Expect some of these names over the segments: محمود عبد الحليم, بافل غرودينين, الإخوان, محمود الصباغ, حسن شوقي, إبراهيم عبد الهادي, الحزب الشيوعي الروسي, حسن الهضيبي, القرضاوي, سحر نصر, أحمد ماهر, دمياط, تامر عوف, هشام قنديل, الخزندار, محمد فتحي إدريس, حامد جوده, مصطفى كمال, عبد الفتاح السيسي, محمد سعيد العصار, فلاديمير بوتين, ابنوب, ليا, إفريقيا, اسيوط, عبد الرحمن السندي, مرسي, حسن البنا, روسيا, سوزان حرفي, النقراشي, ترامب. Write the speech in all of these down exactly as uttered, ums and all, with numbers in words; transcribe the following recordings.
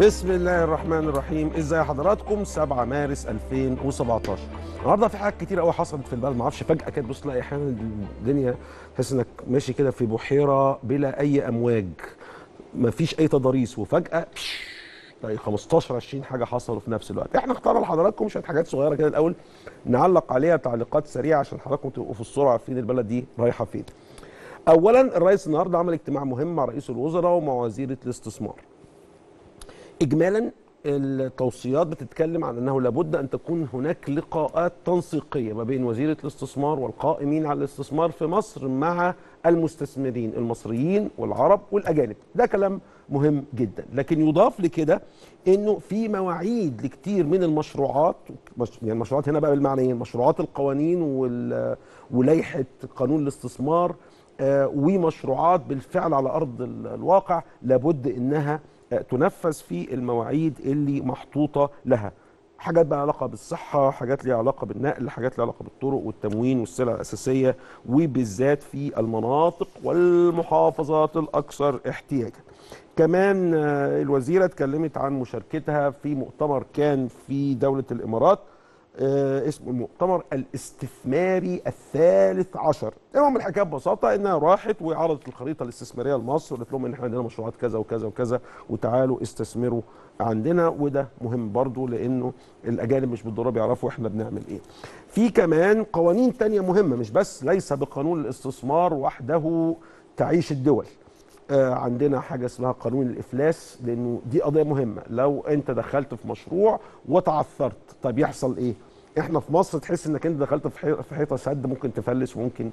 بسم الله الرحمن الرحيم. ازاي حضراتكم؟ سبعة مارس ألفين وسبعتاشر. النهارده في حاجات كتير قوي حصلت في البلد، ما اعرفش فجاه كده تبص تلاقي احيانا الدنيا تحس انك ماشي كده في بحيره بلا اي امواج، ما فيش اي تضاريس، وفجاه تلاقي خمستاشر عشرين حاجه حصلوا في نفس الوقت. احنا اخترنا لحضراتكم شويه حاجات صغيره كده الاول نعلق عليها تعليقات سريعه عشان حضراتكم تبقوا في السرعه عارفين البلد دي رايحه فين. اولا، الرئيس النهارده عمل اجتماع مهم مع رئيس الوزراء ومع وزيره الاستثمار. اجمالا التوصيات بتتكلم عن انه لابد ان تكون هناك لقاءات تنسيقيه ما بين وزيره الاستثمار والقائمين على الاستثمار في مصر مع المستثمرين المصريين والعرب والاجانب. ده كلام مهم جدا، لكن يضاف لكده انه في مواعيد لكتير من المشروعات، يعني المشروعات هنا بقى بالمعنى ايه؟ مشروعات القوانين ولائحه قانون الاستثمار ومشروعات بالفعل على ارض الواقع لابد انها تنفذ في المواعيد اللي محطوطه لها. حاجات بقى علاقه بالصحه، حاجات ليها علاقه بالنقل، حاجات ليها علاقه بالطرق والتموين والسلع الاساسيه، وبالذات في المناطق والمحافظات الاكثر احتياجا. كمان الوزيره اتكلمت عن مشاركتها في مؤتمر كان في دوله الامارات اسمه المؤتمر الاستثماري الثالث عشر. المهم الحكايه ببساطه انها راحت وعرضت الخريطه الاستثماريه لمصر وقالت لهم ان احنا عندنا مشروعات كذا وكذا وكذا وتعالوا استثمروا عندنا، وده مهم برضو لانه الاجانب مش بالضروره بيعرفوا احنا بنعمل ايه. في كمان قوانين تانية مهمه، مش بس ليس بقانون الاستثمار وحده تعيش الدول. عندنا حاجه اسمها قانون الافلاس، لانه دي قضيه مهمه. لو انت دخلت في مشروع وتعثرت، طب يحصل ايه؟ احنا في مصر تحس انك انت دخلت في حيطه سد، ممكن تفلس وممكن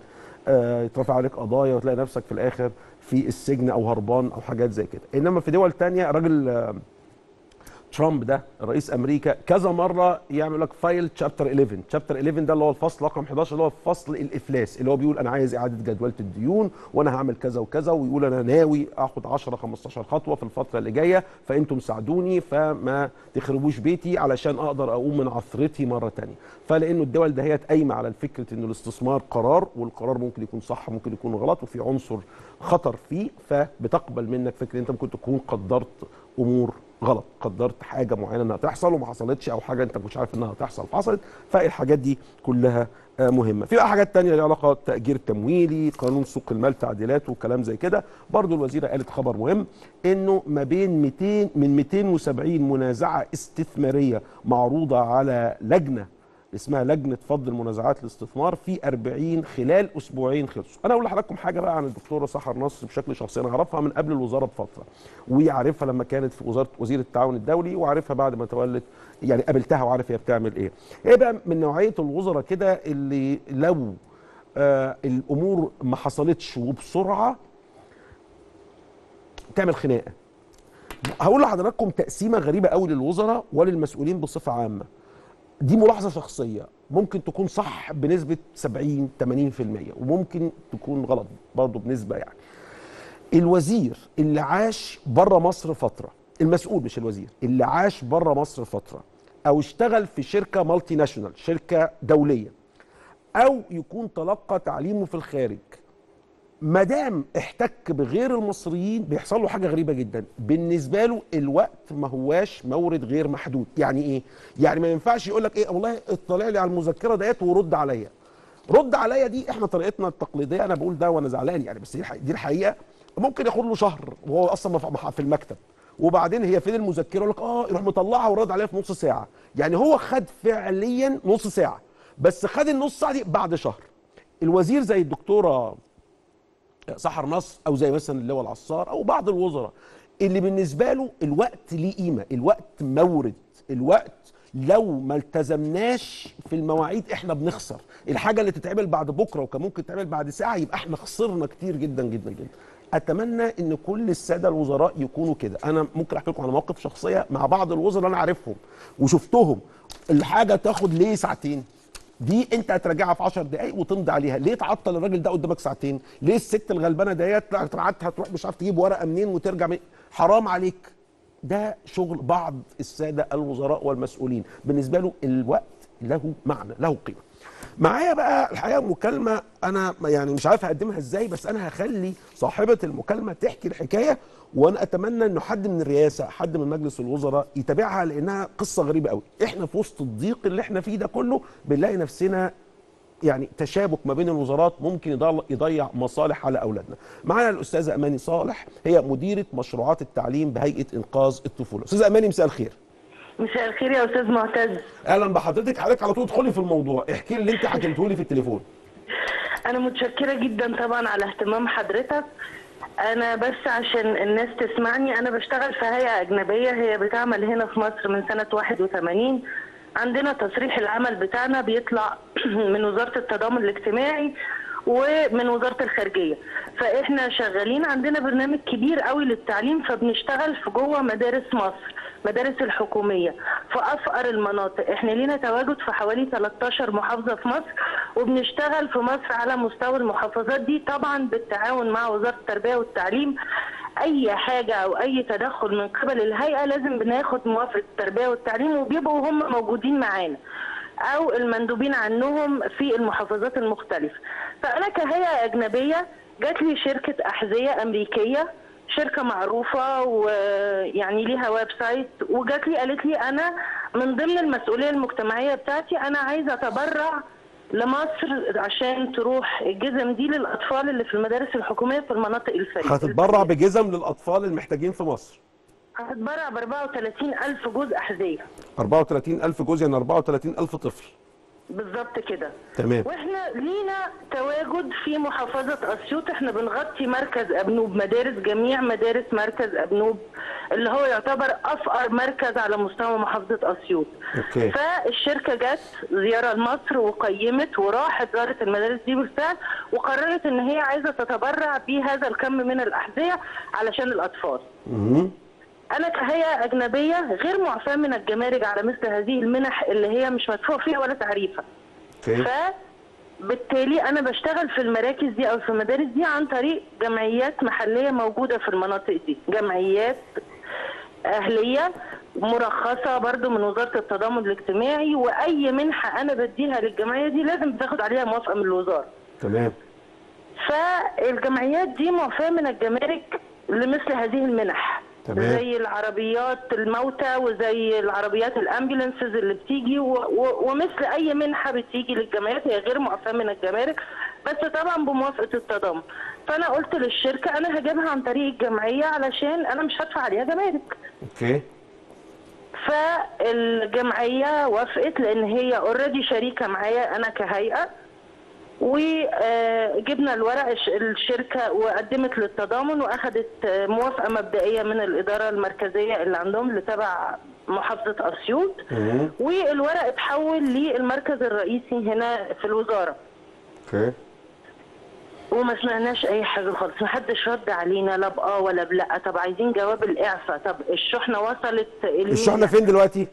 آه يترفع عليك قضايا وتلاقي نفسك في الاخر في السجن او هربان او حاجات زي كده. انما في دول تانية راجل آه ترامب ده رئيس امريكا كذا مره يعمل لك فايل تشابتر إحداشر، تشابتر إحداشر ده اللي هو الفصل رقم إحداشر اللي هو فصل الافلاس، اللي هو بيقول انا عايز اعاده جدوله الديون وانا هعمل كذا وكذا، ويقول انا ناوي اخد عشرة خمستاشر خطوه في الفتره اللي جايه، فانتم ساعدوني فما تخربوش بيتي علشان اقدر اقوم من عثرتي مره ثانيه. فلانه الدول ده هي قايمه على فكره انه الاستثمار قرار، والقرار ممكن يكون صح ممكن يكون غلط وفي عنصر خطر فيه، فبتقبل منك فكره انت ممكن تكون قدرت امور غلط، قدرت حاجه معينه انها تحصل وما حصلتش، او حاجه انت مش عارف انها تحصل فحصلت. فالحاجات دي كلها مهمه. في بقى حاجات ثانيه ليها علاقه بالتاجير التمويلي، قانون سوق المال تعديلاته وكلام زي كده. برضو الوزيره قالت خبر مهم انه ما بين مئتين من مئتين وسبعين منازعه استثماريه معروضه على لجنه اسمها لجنه فض المنازعات الاستثمار، في أربعين خلال اسبوعين خلصوا. انا اقول لحضراتكم حاجه بقى عن الدكتوره سحر نصر بشكل شخصي، انا اعرفها من قبل الوزاره بفتره، وعارفها لما كانت في وزاره وزير التعاون الدولي، وعارفها بعد ما تولت، يعني قابلتها وعارف هي بتعمل ايه. ايه بقى من نوعيه الوزراء كده اللي لو آه الامور ما حصلتش وبسرعه تعمل خناقه. هقول لحضراتكم تقسيمه غريبه قوي للوزراء وللمسؤولين بصفه عامه، دي ملاحظة شخصية ممكن تكون صح بنسبة سبعين تمانين في المية وممكن تكون غلط برضه بنسبة. يعني الوزير اللي عاش بره مصر فترة، المسؤول مش الوزير، اللي عاش بره مصر فترة أو اشتغل في شركة مالتي ناشونال، شركة دولية، أو يكون تلقى تعليمه في الخارج، مدام احتك بغير المصريين بيحصل له حاجه غريبه جدا. بالنسبه له الوقت ما هواش مورد غير محدود. يعني ايه؟ يعني ما ينفعش يقول لك ايه والله اطلع لي على المذكره ديت ورد عليا. رد عليا دي احنا طريقتنا التقليديه، انا بقول ده وانا زعلان يعني، بس دي الحقيقه. ممكن ياخد له شهر وهو اصلا في المكتب، وبعدين هي فين المذكره؟ يقول لك اه، يروح مطلعها ورد عليها في نص ساعه. يعني هو خد فعليا نص ساعه، بس خد النص ساعه دي بعد شهر. الوزير زي الدكتوره سحر نصر او زي مثلا اللواء العصار او بعض الوزراء اللي بالنسبه له الوقت ليه قيمه، الوقت مورد، الوقت لو ما التزمناش في المواعيد احنا بنخسر، الحاجه اللي تتعمل بعد بكره وكان ممكن تتعمل بعد ساعه يبقى احنا خسرنا كتير جدا جدا جدا. اتمنى ان كل الساده الوزراء يكونوا كده. انا ممكن احكي لكم على مواقف شخصيه مع بعض الوزراء انا عارفهم وشفتهم، الحاجه تاخد ليه ساعتين دي انت هتراجعها في عشر دقايق وتمضي عليها. ليه تعطل الراجل ده قدامك ساعتين؟ ليه الست الغلبانه ديت قعدتها تروح مش عارف تجيب ورقه منين وترجع منين؟ حرام عليك. ده شغل بعض الساده الوزراء والمسؤولين، بالنسبه له الوقت له معنى له قيمه. معايا بقى الحقيقه مكالمه انا يعني مش عارف اقدمها ازاي، بس انا هخلي صاحبه المكالمه تحكي الحكايه، وانا اتمنى انه حد من الرئاسه، حد من مجلس الوزراء يتابعها، لانها قصه غريبه قوي. احنا في وسط الضيق اللي احنا فيه ده كله بنلاقي نفسنا يعني تشابك ما بين الوزارات ممكن يضيع مصالح على اولادنا. معانا الاستاذه اماني صالح، هي مديره مشروعات التعليم بهيئه انقاذ الطفوله. استاذه اماني مساء الخير. مساء الخير يا استاذ معتز. اهلا بحضرتك، حضرتك على طول ادخلي في الموضوع، احكي لي اللي انت حكيته لي في التليفون. انا متشكره جدا طبعا على اهتمام حضرتك. انا بس عشان الناس تسمعني، انا بشتغل في هيئه اجنبيه هي بتعمل هنا في مصر من سنه واحد وثمانين. عندنا تصريح العمل بتاعنا بيطلع من وزاره التضامن الاجتماعي ومن وزاره الخارجيه، فاحنا شغالين عندنا برنامج كبير قوي للتعليم، فبنشتغل في جوه مدارس مصر، مدارس الحكوميه في افقر المناطق. احنا لينا تواجد في حوالي ثلاث عشرة محافظه في مصر، وبنشتغل في مصر على مستوى المحافظات دي طبعا بالتعاون مع وزاره التربيه والتعليم. اي حاجه او اي تدخل من قبل الهيئه لازم بناخد موافقه التربيه والتعليم، وبيبقوا هم موجودين معانا او المندوبين عنهم في المحافظات المختلفه. فانا كهيئه اجنبيه جات لي شركه احذيه امريكيه، شركه معروفه ويعني ليها ويب سايت، وجات لي قالت لي انا من ضمن المسؤوليه المجتمعيه بتاعتي انا عايزه اتبرع لمصر عشان تروح الجزم دي للاطفال اللي في المدارس الحكوميه في المناطق الفقيره. هتتبرع بجزم للاطفال المحتاجين في مصر؟ هتتبرع ب أربعة وثلاثين ألف جوز احذيه. أربعة وثلاثين ألف جوز يعني أربعة وثلاثين ألف طفل. بالظبط كده. تمام. واحنا لينا تواجد في محافظه اسيوط، احنا بنغطي مركز ابنوب، مدارس جميع مدارس مركز ابنوب اللي هو يعتبر افقر مركز على مستوى محافظه اسيوط. اوكي. فالشركه جت زياره لمصر وقيمت وراحت زارت المدارس دي بالفعل، وقررت ان هي عايزه تتبرع بهذا الكم من الاحذيه علشان الاطفال. امم أنا كهيئة أجنبية غير معفاة من الجمارك على مثل هذه المنح اللي هي مش مدفوع فيها ولا تعريفة. okay. فبالتالي أنا بشتغل في المراكز دي أو في المدارس دي عن طريق جمعيات محلية موجودة في المناطق دي، جمعيات أهلية مرخصة برضو من وزارة التضامن الاجتماعي، وأي منحة أنا بديها للجمعية دي لازم بتاخد عليها موافقة من الوزارة. تمام. فالجمعيات دي معفاة من الجمارك لمثل هذه المنح. تمام. زي العربيات الموتى وزي العربيات الامبيلانسز اللي بتيجي و... و... ومثل اي منحه بتيجي للجمارك، هي غير معفاه من الجمارك بس طبعا بموافقه التضامن. فانا قلت للشركه انا هجيبها عن طريق الجمعيه علشان انا مش هدفع عليها جمارك. اوكي. فالجمعيه وافقت لان هي اوريدي شريكه معايا انا كهيئه، وجبنا الورق الشركه وقدمت للتضامن واخدت موافقه مبدئيه من الاداره المركزيه اللي عندهم اللي تبع محافظه اسيوط، والورق اتحول للمركز الرئيسي هنا في الوزاره. اوكي. وما سمعناش اي حاجه خالص، محدش رد علينا لا باه ولا بلا. طب عايزين جواب الاعفاء، طب الشحنه وصلت المينا. الشحنه فين دلوقتي؟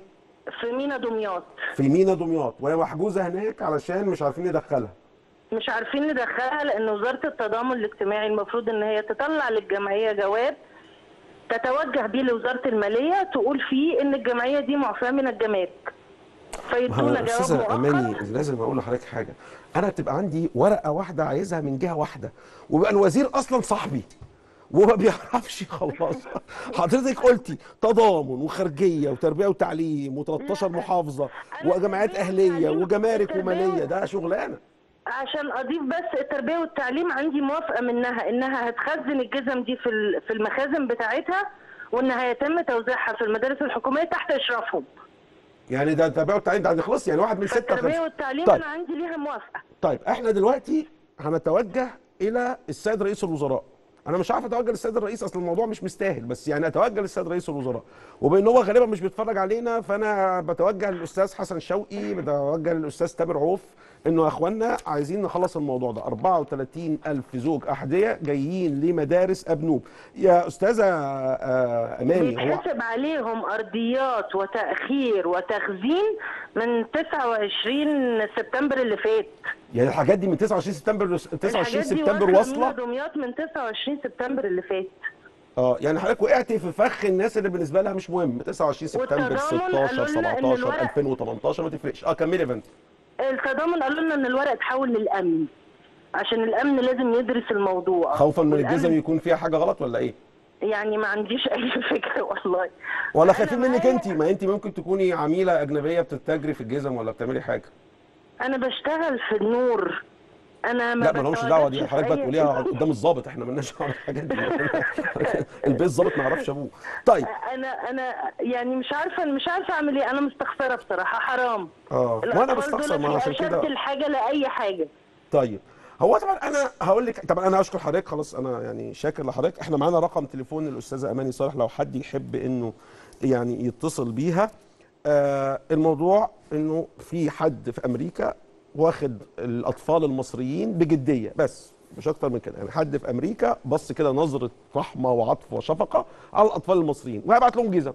في مينا دمياط. في مينا دمياط، وهي محجوزه هناك علشان مش عارفين ندخلها. مش عارفين ندخلها لان وزاره التضامن الاجتماعي المفروض ان هي تطلع للجمعيه جواب تتوجه بيه لوزاره الماليه تقول فيه ان الجمعيه دي معفاه من الجمارك، فيدونا جواب. استاذه اماني لازم اقول لحضرتك حاجه، انا بتبقى عندي ورقه واحده عايزها من جهه واحده، وبقى الوزير اصلا صاحبي وما بيعرفش يخلصها. حضرتك قلتي تضامن وخارجيه وتربيه وتعليم و13 محافظه وجمعيات اهليه وجمارك وماليه، ده شغلانه. عشان اضيف بس التربيه والتعليم عندي موافقه منها انها هتخزن الجزم دي في في المخازن بتاعتها، وان هيتم توزيعها في المدارس الحكوميه تحت اشرافهم. يعني ده التربيه والتعليم ده خلص يعني واحد من ستة. التربيه والتعليم طيب. انا عندي ليها موافقه. طيب احنا دلوقتي هنتوجه الى السيد رئيس الوزراء. انا مش عارف اتوجه للسيد الرئيس اصل الموضوع مش مستاهل، بس يعني اتوجه للسيد رئيس الوزراء، وبان هو غالبا مش بيتفرج علينا فانا بتوجه للاستاذ حسن شوقي، بتوجه للاستاذ تامر عوف، انه يا اخوانا عايزين نخلص الموضوع ده. أربعة وثلاثين ألف زوج احذيه جايين لمدارس ابنوب. يا استاذه اماني، هو بيتحسب عليهم ارضيات وتاخير وتخزين من تسعة وعشرين سبتمبر اللي فات. يعني الحاجات دي من تسعة وعشرين سبتمبر تسعة وعشرين سبتمبر واصله دمياط من تسعة وعشرين سبتمبر اللي فات. اه يعني حضرتك وقعتي في فخ الناس اللي بالنسبه لها مش مهم تسعة وعشرين سبتمبر ستاشر سبعتاشر ألفين وتمنتاشر ما تفرقش. اه كملي يا فندم. التضامن قالوا لنا ان الورق اتحول للامن عشان الامن لازم يدرس الموضوع. خوفا من الجزم يكون فيها حاجه غلط ولا ايه؟ يعني ما عنديش اي فكره والله. ولا خايفين منك انت؟ ما انت ممكن تكوني عميله اجنبيه بتتاجري في الجزم ولا بتعملي حاجه. انا بشتغل في النور. انا ما لا مالهمش دعوه، دي حضرتك بقى تقوليها قدام الظابط، احنا مالناش دعوه بالحاجات دي. البيت الظابط ما يعرفش ابوه. طيب انا انا يعني مش عارفه مش عارفه اعمل ايه، انا مستخسره بصراحه حرام. اه وانا بستخسر ما عشان كده شفت الحاجه لاي حاجه. طيب هو طبعا انا هقول لك، طبعا انا اشكر حضرتك خلاص، انا يعني شاكر لحضرتك. احنا معانا رقم تليفون الاستاذه اماني صالح لو حد يحب انه يعني يتصل بيها. آه الموضوع انه في حد في امريكا واخد الاطفال المصريين بجديه، بس مش اكتر من كده، يعني حد في امريكا بص كده نظره رحمه وعطف وشفقه على الاطفال المصريين وهيبعت لهم جزم.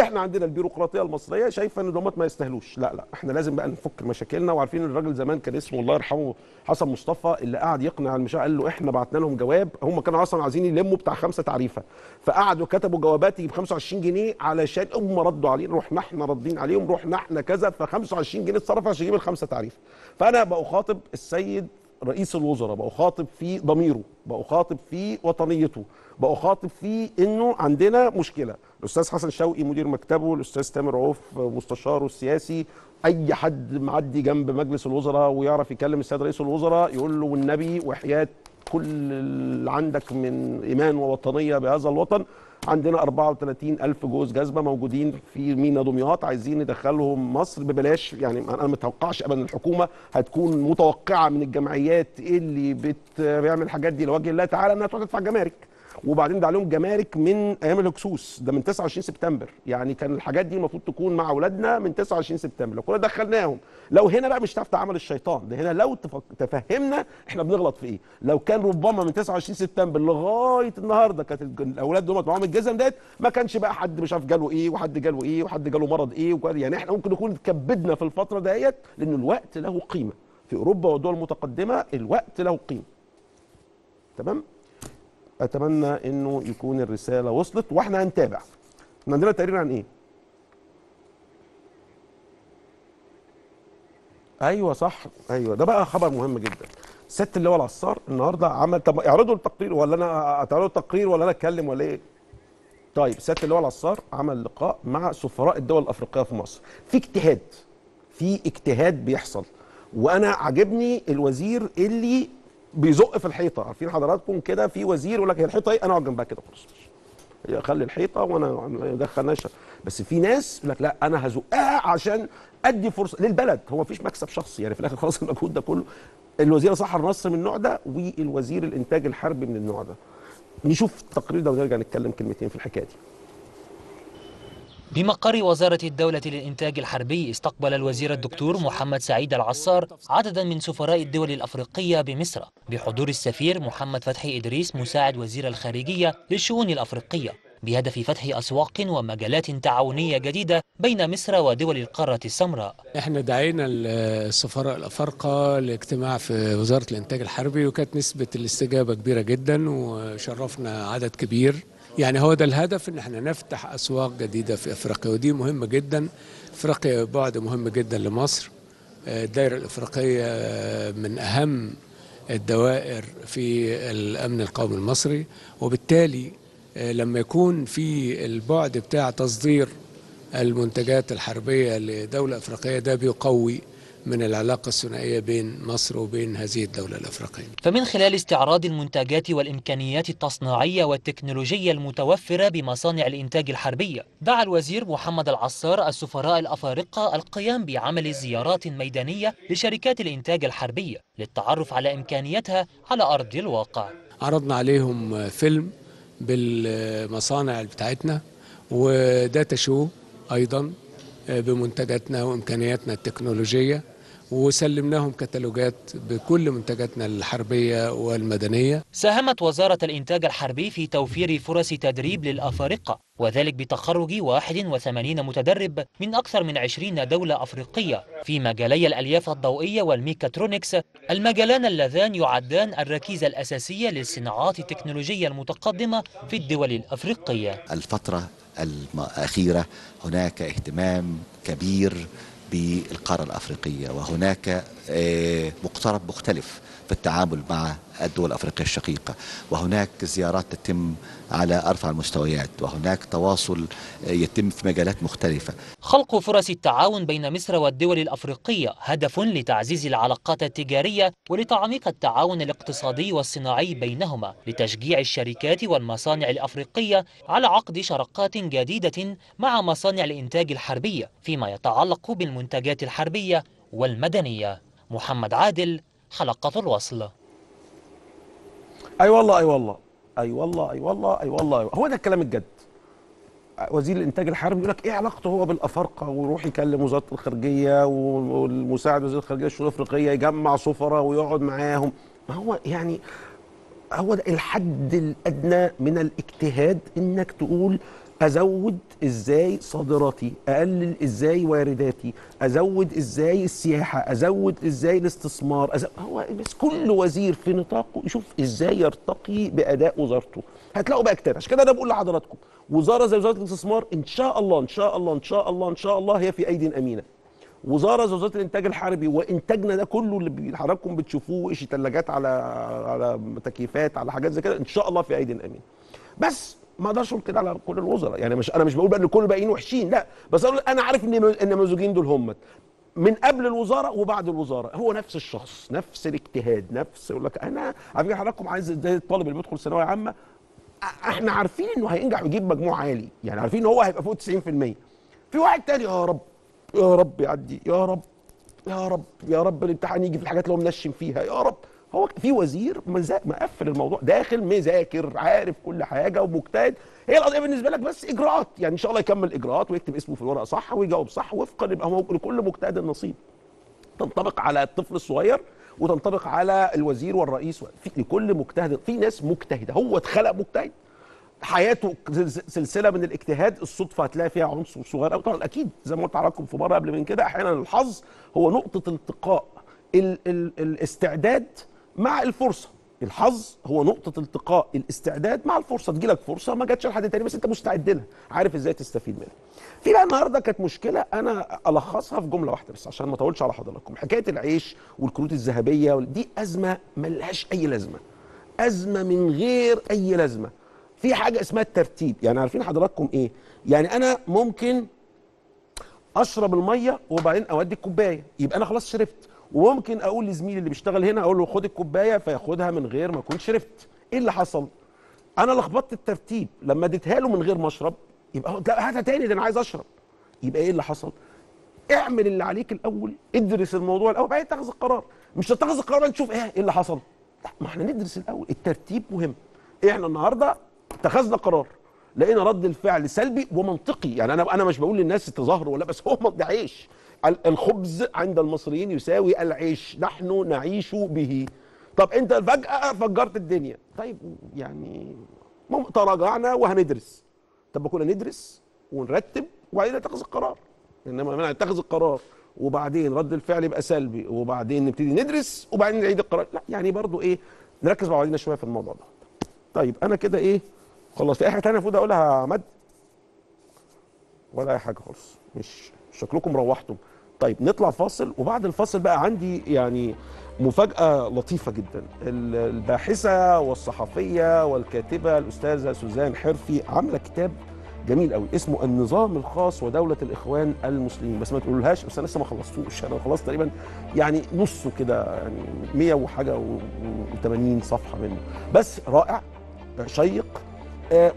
احنا عندنا البيروقراطيه المصريه شايفه ان دومات ما يستاهلوش، لا لا احنا لازم بقى نفك مشاكلنا. وعارفين الراجل زمان كان اسمه الله يرحمه حسن مصطفى اللي قعد يقنع المشاعر، قال له احنا بعتنا لهم جواب، هم كانوا اصلا عايزين يلموا بتاع خمسه تعريفه، فقعدوا كتبوا جواباتي ب خمسة وعشرين جنيه علشان هم ردوا عليه، رحنا احنا راضيين عليهم، رحنا احنا كذا، ف خمسة وعشرين جنيه اتصرف عشان يجيب الخمسه تعريفه. فانا بخاطب السيد رئيس الوزراء، بخاطب في ضميره، بخاطب في وطنيته، بخاطب في انه عندنا مشكله. الاستاذ حسن شوقي مدير مكتبه، الاستاذ تامر عوف مستشاره السياسي، اي حد معدي جنب مجلس الوزراء ويعرف يكلم السيد رئيس الوزراء يقول له والنبي وحياه كل اللي عندك من ايمان ووطنيه بهذا الوطن، عندنا أربعة وثلاثين ألف جوز جزمه موجودين في مينا دمياط عايزين ندخلهم مصر ببلاش. يعني انا ما اتوقعش ابدا الحكومه هتكون متوقعه من الجمعيات اللي بتعمل الحاجات دي لوجه الله تعالى انها تدفع جمارك، وبعدين ده عليهم جمارك من ايام الهكسوس، ده من تسعة وعشرين سبتمبر، يعني كان الحاجات دي المفروض تكون مع اولادنا من تسعة وعشرين سبتمبر، لو كنا دخلناهم. لو هنا بقى مش هتعرف عمل الشيطان ده، هنا لو تفهمنا احنا بنغلط في ايه، لو كان ربما من تسعة وعشرين سبتمبر لغايه النهارده كانت الاولاد دول معاهم الجزم ديت، ما كانش بقى حد مش عارف جاله ايه وحد جاله ايه وحد جاله مرض ايه، يعني احنا ممكن نكون كبدنا في الفتره ديت، لان الوقت له قيمه. في اوروبا والدول المتقدمه الوقت له قيمه. تمام؟ اتمنى انه يكون الرساله وصلت واحنا هنتابع. عندنا تقرير عن ايه؟ ايوه صح، ايوه ده بقى خبر مهم جدا. الست اللي هو العصار النهارده عمل، طب اعرضوا التقرير ولا انا اتعرضوا التقرير ولا انا اتكلم ولا ايه؟ طيب الست اللي هو العصار عمل لقاء مع سفراء الدول الافريقيه في مصر. في اجتهاد، في اجتهاد بيحصل، وانا عاجبني الوزير اللي بيزق في الحيطه. عارفين حضراتكم كده في وزير يقول لك هي الحيطه ايه، انا اقعد جنبها كده خلاص، خلي الحيطه وانا ما دخلناش. بس في ناس يقول لك لا انا هزقها عشان ادي فرصه للبلد، هو مفيش مكسب شخصي يعني في الاخر خلاص. المجهود ده كله الوزير سحر نصر من النوع ده، والوزير الانتاج الحربي من النوع ده. نشوف التقرير ده ونرجع نتكلم كلمتين في الحكايه دي. بمقر وزارة الدولة للإنتاج الحربي استقبل الوزير الدكتور محمد سعيد العصار عددا من سفراء الدول الأفريقية بمصر بحضور السفير محمد فتحي إدريس مساعد وزير الخارجية للشؤون الأفريقية بهدف فتح أسواق ومجالات تعاونية جديدة بين مصر ودول القارة السمراء. احنا دعينا السفراء الأفارقة لاجتماع في وزارة الإنتاج الحربي وكانت نسبة الاستجابة كبيرة جدا وشرفنا عدد كبير. يعني هو ده الهدف، ان احنا نفتح اسواق جديده في افريقيا ودي مهمه جدا. افريقيا بعد مهم جدا لمصر، الدائره الافريقيه من اهم الدوائر في الامن القومي المصري، وبالتالي لما يكون في البعد بتاع تصدير المنتجات الحربيه لدوله افريقيه ده بيقوي من العلاقة الثنائية بين مصر وبين هذه الدولة الأفريقية. فمن خلال استعراض المنتجات والإمكانيات التصنيعية والتكنولوجية المتوفرة بمصانع الإنتاج الحربية، دعا الوزير محمد العصار السفراء الأفارقة القيام بعمل زيارات ميدانية لشركات الإنتاج الحربية للتعرف على إمكانياتها على أرض الواقع. عرضنا عليهم فيلم بالمصانع بتاعتنا وداتا شو أيضا بمنتجاتنا وإمكانياتنا التكنولوجية، وسلمناهم كتالوجات بكل منتجاتنا الحربية والمدنية. ساهمت وزارة الإنتاج الحربي في توفير فرص تدريب للأفارقة وذلك بتخرج واحد وثمانين متدرب من أكثر من عشرين دولة أفريقية في مجالي الألياف الضوئية والميكاترونكس، المجالان اللذان يعدان الركيزة الأساسية للصناعات التكنولوجية المتقدمة في الدول الأفريقية. الفترة الأخيرة هناك اهتمام كبير بالقارة الأفريقية، وهناك مقترب مختلف في التعامل مع الدول الأفريقية الشقيقة، وهناك زيارات تتم على أرفع المستويات، وهناك تواصل يتم في مجالات مختلفة. خلق فرص التعاون بين مصر والدول الأفريقية هدف لتعزيز العلاقات التجارية ولتعميق التعاون الاقتصادي والصناعي بينهما، لتشجيع الشركات والمصانع الأفريقية على عقد شراكات جديدة مع مصانع الإنتاج الحربية فيما يتعلق بالمنتجات الحربية والمدنية. محمد عادل، حلقة الوصل. اي أيوة والله اي أيوة والله اي أيوة والله اي أيوة والله اي أيوة والله أيوة. هو ده الكلام الجد. وزير الانتاج الحربي يقول لك ايه علاقته هو بالافارقه، ويروح يكلم وزاره الخارجيه والمساعد وزير الخارجيه الشؤون الافريقيه، يجمع سفراء ويقعد معاهم. ما هو يعني هو ده الحد الادنى من الاجتهاد، انك تقول ازود ازاي صادراتي، اقلل ازاي وارداتي، ازود ازاي السياحه، ازود ازاي الاستثمار. أزود هو بس كل وزير في نطاقه يشوف ازاي يرتقي باداء وزارته، هتلاقوا بقى كتير. عشان كده انا بقول لحضراتكم وزاره زي وزاره الاستثمار ان شاء الله ان شاء الله ان شاء الله ان شاء الله هي في ايدي امينه. وزاره زي وزاره الانتاج الحربي وانتاجنا ده كله اللي حضراتكم بتشوفوه، قش ثلاجات على على تكييفات على حاجات زي كده، ان شاء الله في ايدي امينه. بس ما اقدرش اقول كده على كل الوزراء، يعني مش انا مش بقول بقى ان كل الباقيين وحشين، لا، بس اقول انا عارف ان النموذجين دول هم من قبل الوزاره وبعد الوزاره هو نفس الشخص، نفس الاجتهاد، نفس يقول لك انا على فكره حضراتكم عايز زي الطالب اللي بيدخل ثانويه عامه، احنا عارفين انه هينجح ويجيب مجموع عالي، يعني عارفين ان هو هيبقى فوق تسعين في المية. في واحد تاني يا رب يا رب يعدي، يا رب يا رب يا رب الامتحان يجي في الحاجات اللي هو منشم فيها، يا رب. هو في وزير مقفل الموضوع، داخل مذاكر عارف كل حاجه ومجتهد، هي القضيه بالنسبه لك بس اجراءات، يعني ان شاء الله يكمل اجراءات ويكتب اسمه في الورقه صح ويجاوب صح وفقا يبقى لكل مجتهد النصيب. تنطبق على الطفل الصغير وتنطبق على الوزير والرئيس، لكل مجتهد، في ناس مجتهده، هو اتخلق مجتهد، حياته سلسله من الاجتهاد، الصدفه هتلاقي فيها عنصر صغير قوي طبعا اكيد زي ما قلت لحضراتكم في مره قبل من كده، احيانا الحظ هو نقطه التقاء ال ال الاستعداد مع الفرصه. الحظ هو نقطه التقاء الاستعداد مع الفرصه، تجيلك فرصه ما جاتش لحد تاني بس انت مستعد لها، عارف ازاي تستفيد منها. في بقى النهارده كانت مشكله انا الخصها في جمله واحده بس عشان ما اطولش على حضراتكم، حكايه العيش والكروت الذهبيه دي ازمه ملهاش اي لازمه، ازمه من غير اي لازمه. في حاجه اسمها الترتيب، يعني عارفين حضراتكم ايه؟ يعني انا ممكن اشرب الميه وبعدين اودي الكوبايه، يبقى انا خلاص شربت، وممكن اقول لزميلي اللي بيشتغل هنا اقول له خد الكوبايه فياخدها من غير ما اكون شربت. ايه اللي حصل؟ انا لخبطت الترتيب، لما اديتها له من غير ما اشرب يبقى لا هاتها تاني ده انا عايز اشرب. يبقى ايه اللي حصل؟ اعمل اللي عليك الاول، ادرس الموضوع الاول بعدين تاخذ القرار، مش هتاخذ القرار نشوف ايه ايه اللي حصل. لا ما احنا ندرس الاول، الترتيب مهم. احنا النهارده اتخذنا قرار، لقينا رد الفعل سلبي ومنطقي، يعني انا انا مش بقول للناس تظاهروا ولا، بس هو ده عيش. الخبز عند المصريين يساوي العيش، نحن نعيش به. طب انت فجأة فجرت الدنيا، طيب يعني تراجعنا وهندرس. طب كنا ندرس ونرتب وبعدين نتخذ القرار، انما نتخذ القرار وبعدين رد الفعل يبقى سلبي وبعدين نبتدي ندرس وبعدين نعيد القرار، لا يعني برضو ايه نركز مع بعضينا شويه في الموضوع ده. طيب انا كده ايه خلاص، في اي حاجه ثانيه المفروض اقولها يا مد ولا اي حاجه خالص؟ مش شكلكم روحتم. طيب نطلع فاصل، وبعد الفاصل بقى عندي يعني مفاجأة لطيفة جدا. الباحثة والصحفية والكاتبة الأستاذة سوزان حرفي عاملة كتاب جميل قوي اسمه النظام الخاص ودولة الإخوان المسلمين، بس ما تقولولهاش بس أنا لسه ما خلصتوش، أنا خلصت تقريبا يعني نصه كده، يعني مية وحاجة وثمانين صفحة منه، بس رائع شيق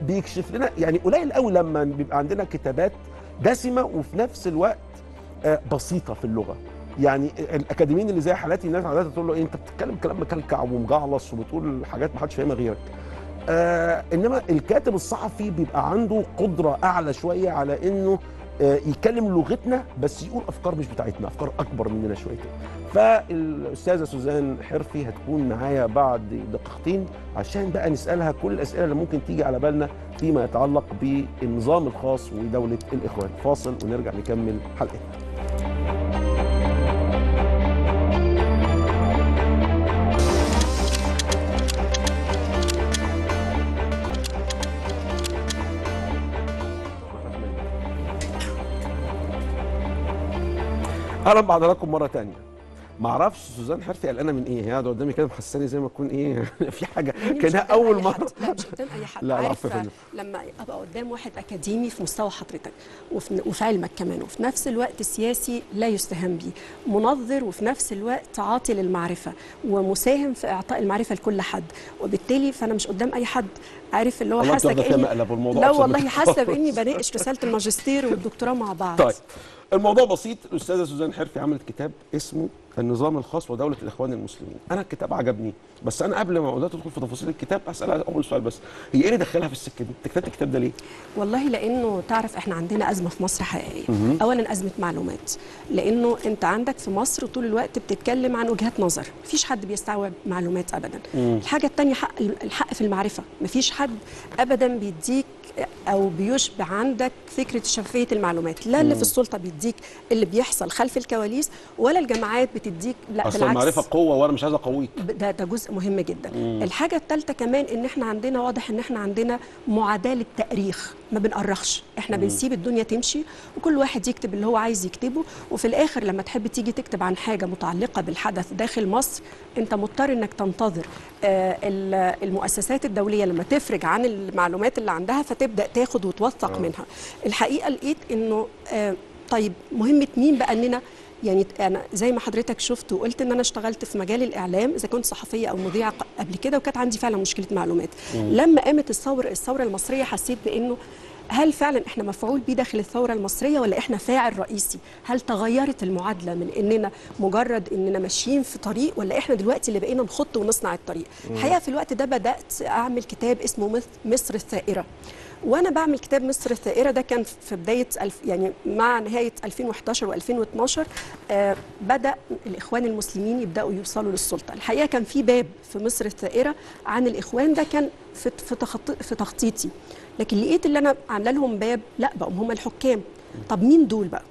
بيكشف لنا، يعني قليل قوي لما بيبقى عندنا كتابات دسمة وفي نفس الوقت بسيطة في اللغة. يعني الأكاديميين اللي زي حالاتي الناس عادة تقول له إيه أنت بتتكلم كلام مكلكع ومجعلص وبتقول حاجات ما حدش فاهمها غيرك. آه إنما الكاتب الصحفي بيبقى عنده قدرة أعلى شوية على إنه آه يتكلم لغتنا بس يقول أفكار مش بتاعتنا، أفكار أكبر مننا شوية. فالأستاذة سوزان حرفي هتكون معايا بعد دقيقتين عشان بقى نسألها كل الأسئلة اللي ممكن تيجي على بالنا فيما يتعلق بالنظام الخاص ودولة الإخوان. فاصل ونرجع نكمل حلقتنا. اهلا بحضراتكم مره ثانيه. ما اعرفش سوزان حرفي قلقانه من ايه، هي قاعده قدامي كده محساني زي ما تكون ايه في حاجه كانها اول مره. لا مش قدام اي حد، لا عارفه لما ابقى قدام واحد اكاديمي في مستوى حضرتك وفي, وفي علمك كمان، وفي نفس الوقت سياسي لا يستهان به، منظر وفي نفس الوقت عاطي للمعرفه ومساهم في اعطاء المعرفه لكل حد، وبالتالي فانا مش قدام اي حد. عارف اللي هو حاسه اني لا والله حاسه باني بناقش رساله الماجستير والدكتوراه مع بعض. طيب الموضوع بسيط، الاستاذه سوزان حرفي عملت كتاب اسمه النظام الخاص ودوله الاخوان المسلمين. انا الكتاب عجبني، بس انا قبل ما اقعد ادخل في تفاصيل الكتاب اسال اول سؤال بس، هي ايه اللي دخلها في السكه دي؟ انت كتبت الكتاب ده ليه؟ والله لانه تعرف احنا عندنا ازمه في مصر حقيقيه. اولا ازمه معلومات، لانه انت عندك في مصر طول الوقت بتتكلم عن وجهات نظر، مفيش حد بيستوعب معلومات ابدا. مم. الحاجه الثانيه حق الحق في المعرفه، مفيش حد ابدا بيديك او بيشبع عندك فكره شفافيه المعلومات، لا اللي في السلطه بيديك اللي بيحصل خلف الكواليس ولا الجماعات بتديك، لا بالعكس. اصل المعرفه قوه وانا مش عايز اقويك، ده ده جزء مهم جدا. مم. الحاجه الثالثه كمان ان احنا عندنا واضح ان احنا عندنا معاداه للتاريخ، ما بنأرخش، احنا بنسيب الدنيا تمشي وكل واحد يكتب اللي هو عايز يكتبه، وفي الاخر لما تحب تيجي تكتب عن حاجه متعلقه بالحدث داخل مصر انت مضطر انك تنتظر آه المؤسسات الدوليه لما تفرج عن المعلومات اللي عندها فتبدا تاخد وتوثق آه. منها. الحقيقه لقيت انه آه طيب مهمه مين بقى اننا يعني انا زي ما حضرتك شفت وقلت ان انا اشتغلت في مجال الاعلام اذا كنت صحفيه او مذيعه قبل كده، وكانت عندي فعلا مشكله معلومات. مم. لما قامت الثوره الثوره المصريه حسيت بانه هل فعلا احنا مفعول بيه داخل الثوره المصريه ولا احنا فاعل رئيسي؟ هل تغيرت المعادله من اننا مجرد اننا ماشيين في طريق ولا احنا دلوقتي اللي بقينا نخط ونصنع الطريق؟ الحقيقه في الوقت ده بدات اعمل كتاب اسمه مصر الثائره. وانا بعمل كتاب مصر الثائره ده كان في بدايه يعني مع نهايه ألفين وإحدى عشر وألفين واثناشر آه بدا الاخوان المسلمين يبداوا يوصلوا للسلطه. الحقيقه كان في باب في مصر الثائره عن الاخوان، ده كان في في تخطيطي، لكن لقيت اللي انا عامله لهم باب لا بقوا هم الحكام. طب مين دول بقى؟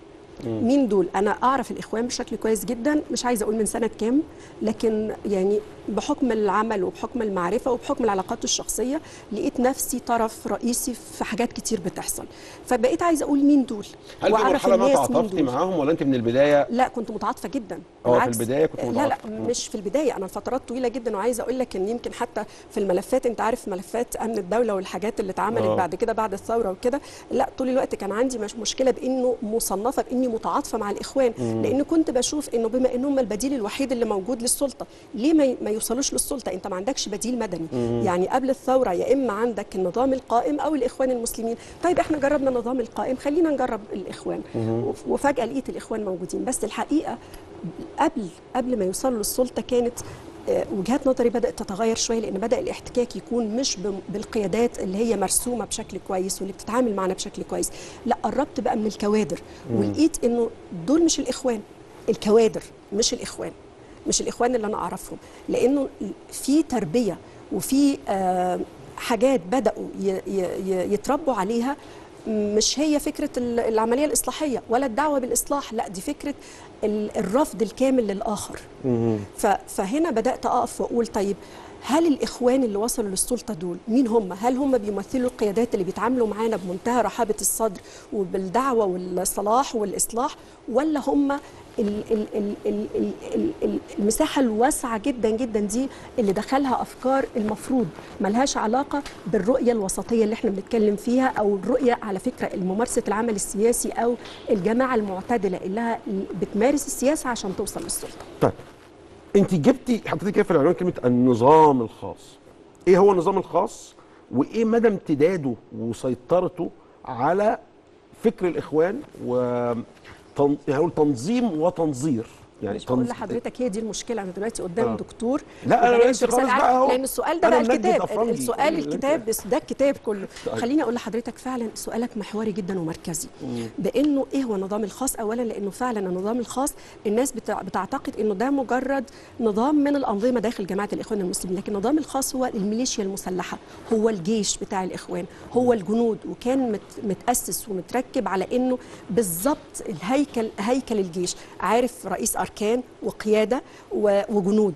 مين دول؟ انا اعرف الاخوان بشكل كويس جدا، مش عايزه اقول من سنه كام، لكن يعني بحكم العمل وبحكم المعرفه وبحكم العلاقات الشخصيه لقيت نفسي طرف رئيسي في حاجات كتير بتحصل، فبقيت عايزه اقول مين دول. هل في مرحله ما تعاطفتي معاهم ولا انت من البدايه؟ لا كنت متعاطفه جدا. اه في البدايه كنت متعاطفه؟ لا لا مش في البدايه، انا فترات طويله جدا، وعايزه اقول لك ان يمكن حتى في الملفات، انت عارف ملفات امن الدوله والحاجات اللي اتعملت بعد كده بعد الثوره وكده، لا طول الوقت كان عندي مش مشكله بانه مصنفه باني متعاطفه مع الاخوان، لان كنت بشوف انه بما انهم البديل الوحيد اللي موجود للسلطه، ليه ما ما يوصلوش للسلطه؟ انت ما عندكش بديل مدني. مم. يعني قبل الثوره يا اما عندك النظام القائم او الاخوان المسلمين. طيب احنا جربنا النظام القائم، خلينا نجرب الاخوان. مم. وفجاه لقيت الاخوان موجودين، بس الحقيقه قبل قبل ما يوصلوا للسلطه كانت وجهات نظري بدأت تتغير شوية، لأن بدأ الاحتكاك يكون مش بالقيادات اللي هي مرسومة بشكل كويس واللي بتتعامل معنا بشكل كويس، لا قربت بقى من الكوادر. مم. ولقيت إنه دول مش الإخوان، الكوادر مش الإخوان، مش الإخوان اللي أنا أعرفهم، لأنه في تربية وفي آه حاجات بدأوا يتربوا عليها، مش هي فكرة العملية الإصلاحية ولا الدعوة بالإصلاح، لا دي فكرة الرفض الكامل للآخر. فهنا بدأت أقف وأقول طيب هل الإخوان اللي وصلوا للسلطة دول مين هم؟ هل هم بيمثلوا القيادات اللي بيتعاملوا معانا بمنتهى رحابة الصدر وبالدعوة والصلاح والإصلاح، ولا هم ال ال ال ال ال ال ال المساحة الواسعة جدا جدا دي اللي دخلها أفكار المفروض ملهاش علاقة بالرؤية الوسطية اللي احنا بنتكلم فيها، أو الرؤية على فكرة الممارسة العمل السياسي أو الجماعة المعتدلة اللي بتمارس السياسة عشان توصل للسلطة. طيب أنت جبتي حطيتي كده في العنوان كلمة النظام الخاص. إيه هو النظام الخاص؟ وإيه مدى امتداده وسيطرته على فكر الإخوان و تن... هقول تنظيم وتنظير؟ يعني مش هقول لحضرتك هي دي المشكله، انا دلوقتي قدام آه. دكتور، لا انا ماليش خالص بقى، لان السؤال ده بقى الكتاب، السؤال الكتاب ده الكتاب كله. خليني اقول لحضرتك فعلا سؤالك محوري جدا ومركزي، بانه ايه هو النظام الخاص؟ اولا لانه فعلا النظام الخاص الناس بتعتقد انه ده مجرد نظام من الانظمه داخل جماعه الاخوان المسلمين، لكن النظام الخاص هو الميليشيا المسلحه، هو الجيش بتاع الاخوان، هو الجنود، وكان متاسس ومتركب على انه بالظبط الهيكل هيكل الجيش، عارف رئيس كان وقياده وجنود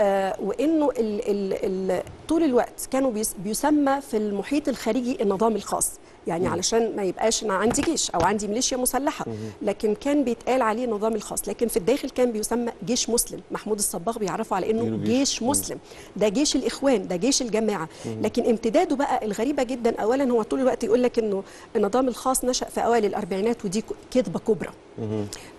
آه وانه ال ال ال طول الوقت كانوا بيسمى في المحيط الخارجي النظام الخاص، يعني علشان ما يبقاش انا عندي جيش او عندي ميليشيا مسلحه، لكن كان بيتقال عليه النظام الخاص، لكن في الداخل كان بيسمى جيش مسلم. محمود الصباغ بيعرفه على انه جيش مسلم، ده جيش الاخوان، ده جيش الجماعه. لكن امتداده بقى الغريبه جدا، اولا هو طول الوقت يقول لك انه النظام الخاص نشأ في اوائل الاربعينات، ودي كذبه كبرى.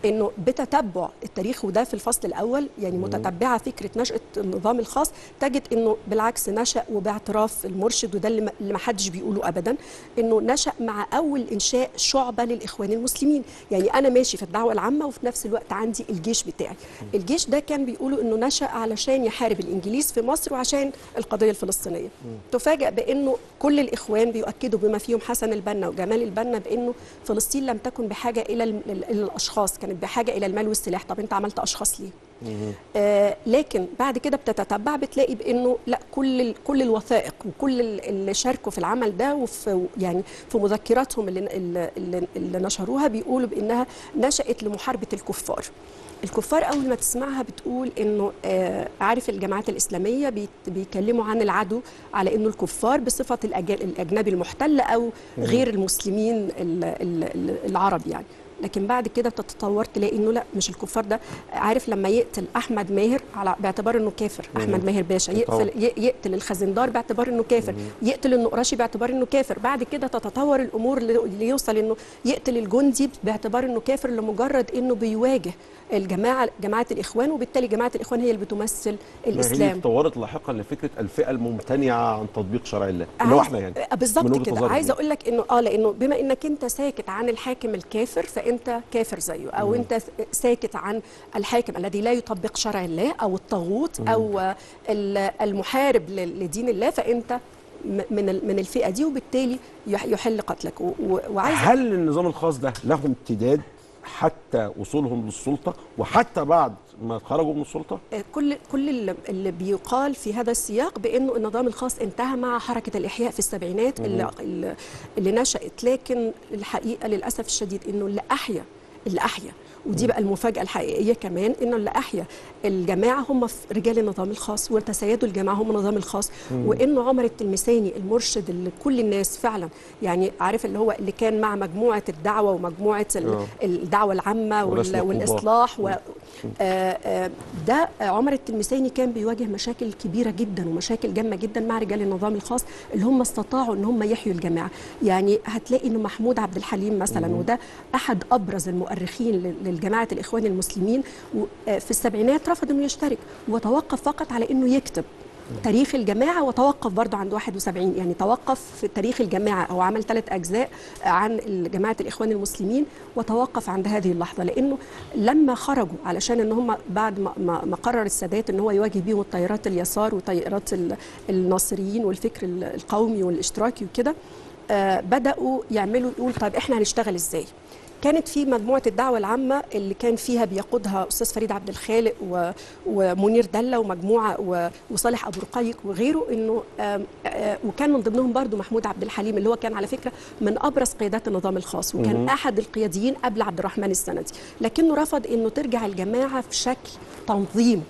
انه بتتبع التاريخ، وده في الفصل الاول يعني متتبعه فكره نشأة النظام الخاص، تجد انه بالعكس نشأ وباعتراف المرشد، وده اللي ما حدش بيقوله ابدا، انه نشأ مع اول انشاء شعبه للاخوان المسلمين. يعني انا ماشي في الدعوه العامه وفي نفس الوقت عندي الجيش بتاعي. الجيش ده كان بيقولوا انه نشأ علشان يحارب الانجليز في مصر وعشان القضيه الفلسطينيه. تفاجأ بانه كل الاخوان بيؤكدوا بما فيهم حسن البنا وجمال البنا بانه فلسطين لم تكن بحاجه الى الاشخاص، كانت بحاجه الى المال والسلاح. طب انت عملت اشخاص ليه؟ آه لكن بعد كده بتتتبع بتلاقي بانه لا، كل كل الوثائق وكل اللي شاركوا في العمل ده وفي يعني في مذكراتهم اللي, اللي, اللي نشروها بيقولوا بانها نشأت لمحاربه الكفار. الكفار اول ما تسمعها بتقول انه آه عارف الجماعات الاسلاميه بيتكلموا عن العدو على انه الكفار بصفه الاجنبي المحتل او غير المسلمين العرب يعني. لكن بعد كده بتتطور تلاقي انه لا، مش الكفار ده. عارف لما يقتل احمد ماهر على باعتبار انه كافر، احمد ماهر باشا يقتل يقتل الخزندار باعتبار انه كافر، يقتل النقراشي باعتبار انه كافر. بعد كده تتطور الامور ليوصل انه يقتل الجندي باعتبار انه كافر لمجرد انه بيواجه الجماعه جماعه الاخوان، وبالتالي جماعه الاخوان هي اللي بتمثل الاسلام. هي اتطورت لاحقا لفكره الفئه الممتنعه عن تطبيق شرع الله اللي هو احنا يعني بالظبط كده. عايزه اقول لك انه اه لانه بما انك انت ساكت عن الحاكم الكافر فانت كافر زيه، او مم. انت ساكت عن الحاكم الذي لا يطبق شرع الله او الطاغوت او المحارب لدين الله، فانت من من الفئه دي وبالتالي يحل قتلك. وعايز هل النظام الخاص ده له امتداد حتى وصولهم للسلطه وحتى بعد ما خرجوا من السلطه؟ كل كل اللي بيقال في هذا السياق بانه النظام الخاص انتهى مع حركه الاحياء في السبعينات اللي, اللي نشأت، لكن الحقيقه للاسف الشديد انه اللي احيا اللي احيا ودي بقى المفاجاه الحقيقيه كمان، انه اللي احيا الجماعه هم رجال النظام الخاص وتسيدوا الجماعه هم النظام الخاص. وانه عمر التلمساني المرشد اللي كل الناس فعلا يعني عارف اللي هو اللي كان مع مجموعه الدعوه ومجموعه الدعوه العامه والاصلاح و آآ آآ ده عمر التلمساني كان بيواجه مشاكل كبيره جدا ومشاكل جامه جدا مع رجال النظام الخاص اللي هم استطاعوا ان هم يحيوا الجماعه. يعني هتلاقي ان محمود عبد الحليم مثلا، وده احد ابرز المؤرخين لجماعه الاخوان المسلمين، في السبعينات رفض انه يشترك وتوقف فقط على انه يكتب تاريخ الجماعه، وتوقف برضه عند واحد وسبعين يعني توقف في تاريخ الجماعه او عمل ثلاث اجزاء عن جماعه الاخوان المسلمين وتوقف عند هذه اللحظه. لانه لما خرجوا علشان ان هم بعد ما, ما قرر السادات ان هو يواجه بيهم التيارات اليسار وتيارات الناصريين والفكر القومي والاشتراكي وكده، آه بداوا يعملوا يقول طيب احنا هنشتغل ازاي؟ كانت في مجموعه الدعوه العامه اللي كان فيها بيقودها استاذ فريد عبد الخالق ومنير دله ومجموعه وصالح ابو رقيق وغيره، انه وكان من ضمنهم برضو محمود عبد الحليم اللي هو كان على فكره من ابرز قيادات النظام الخاص وكان احد القياديين قبل عبد الرحمن السندي، لكنه رفض انه ترجع الجماعه في شكل تنظيم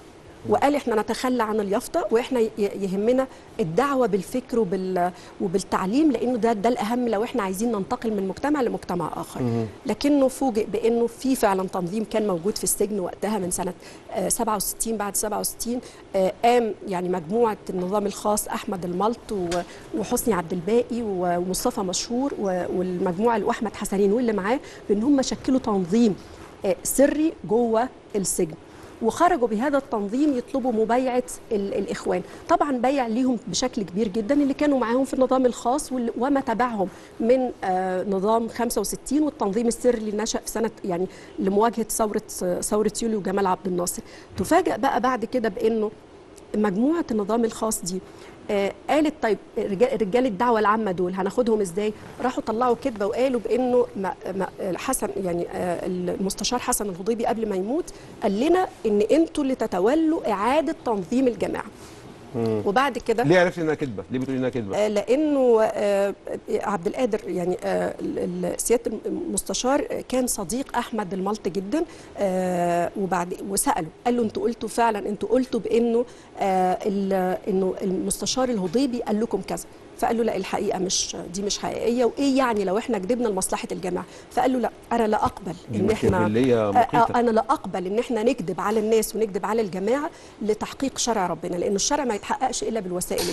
وقال احنا نتخلى عن اليافطه واحنا يهمنا الدعوه بالفكر وبال... وبالتعليم، لانه ده ده الاهم لو احنا عايزين ننتقل من مجتمع لمجتمع اخر. لكنه فوجئ بانه في فعلا تنظيم كان موجود في السجن وقتها من سنه سبعة وستين، بعد سبعة وستين قام يعني مجموعه النظام الخاص احمد الملط و... وحسني عبد الباقي ومصطفى مشهور و... والمجموعه اللي احمد حسنين واللي معاه، بان هم شكلوا تنظيم سري جوه السجن وخرجوا بهذا التنظيم يطلبوا مبايعه الاخوان. طبعا بيع ليهم بشكل كبير جدا اللي كانوا معاهم في النظام الخاص وما تبعهم من نظام خمسة وستين والتنظيم السري اللي نشأ في سنه يعني لمواجهه ثوره ثوره يوليو وجمال عبد الناصر. تفاجأ بقى بعد كده بانه مجموعه النظام الخاص دي قالت طيب رجال الدعوه العامه دول هناخدهم ازاي؟ راحوا طلعوا كتبه وقالوا بانه حسن يعني المستشار حسن الهضيبي قبل ما يموت قال لنا ان انتوا اللي تتولوا اعاده تنظيم الجماعه. مم. وبعد كده ليه عرفت انها كذبه؟ ليه بتقولي انها كذبه؟ لانه عبد القادر يعني سياده المستشار كان صديق احمد الملط جدا، وبعد وساله قال له انتوا قلتوا فعلا انتوا قلتوا بانه انه المستشار الهضيبي قال لكم كذا، فقال له لا الحقيقه مش دي مش حقيقيه، وايه يعني لو احنا كدبنا لمصلحه الجماعه؟ فقال له لا انا لا اقبل ان احنا انا لا اقبل ان احنا نكذب على الناس ونكذب على الجماعه لتحقيق شرع ربنا، لان الشرع ما يتحققش الا بالوسائل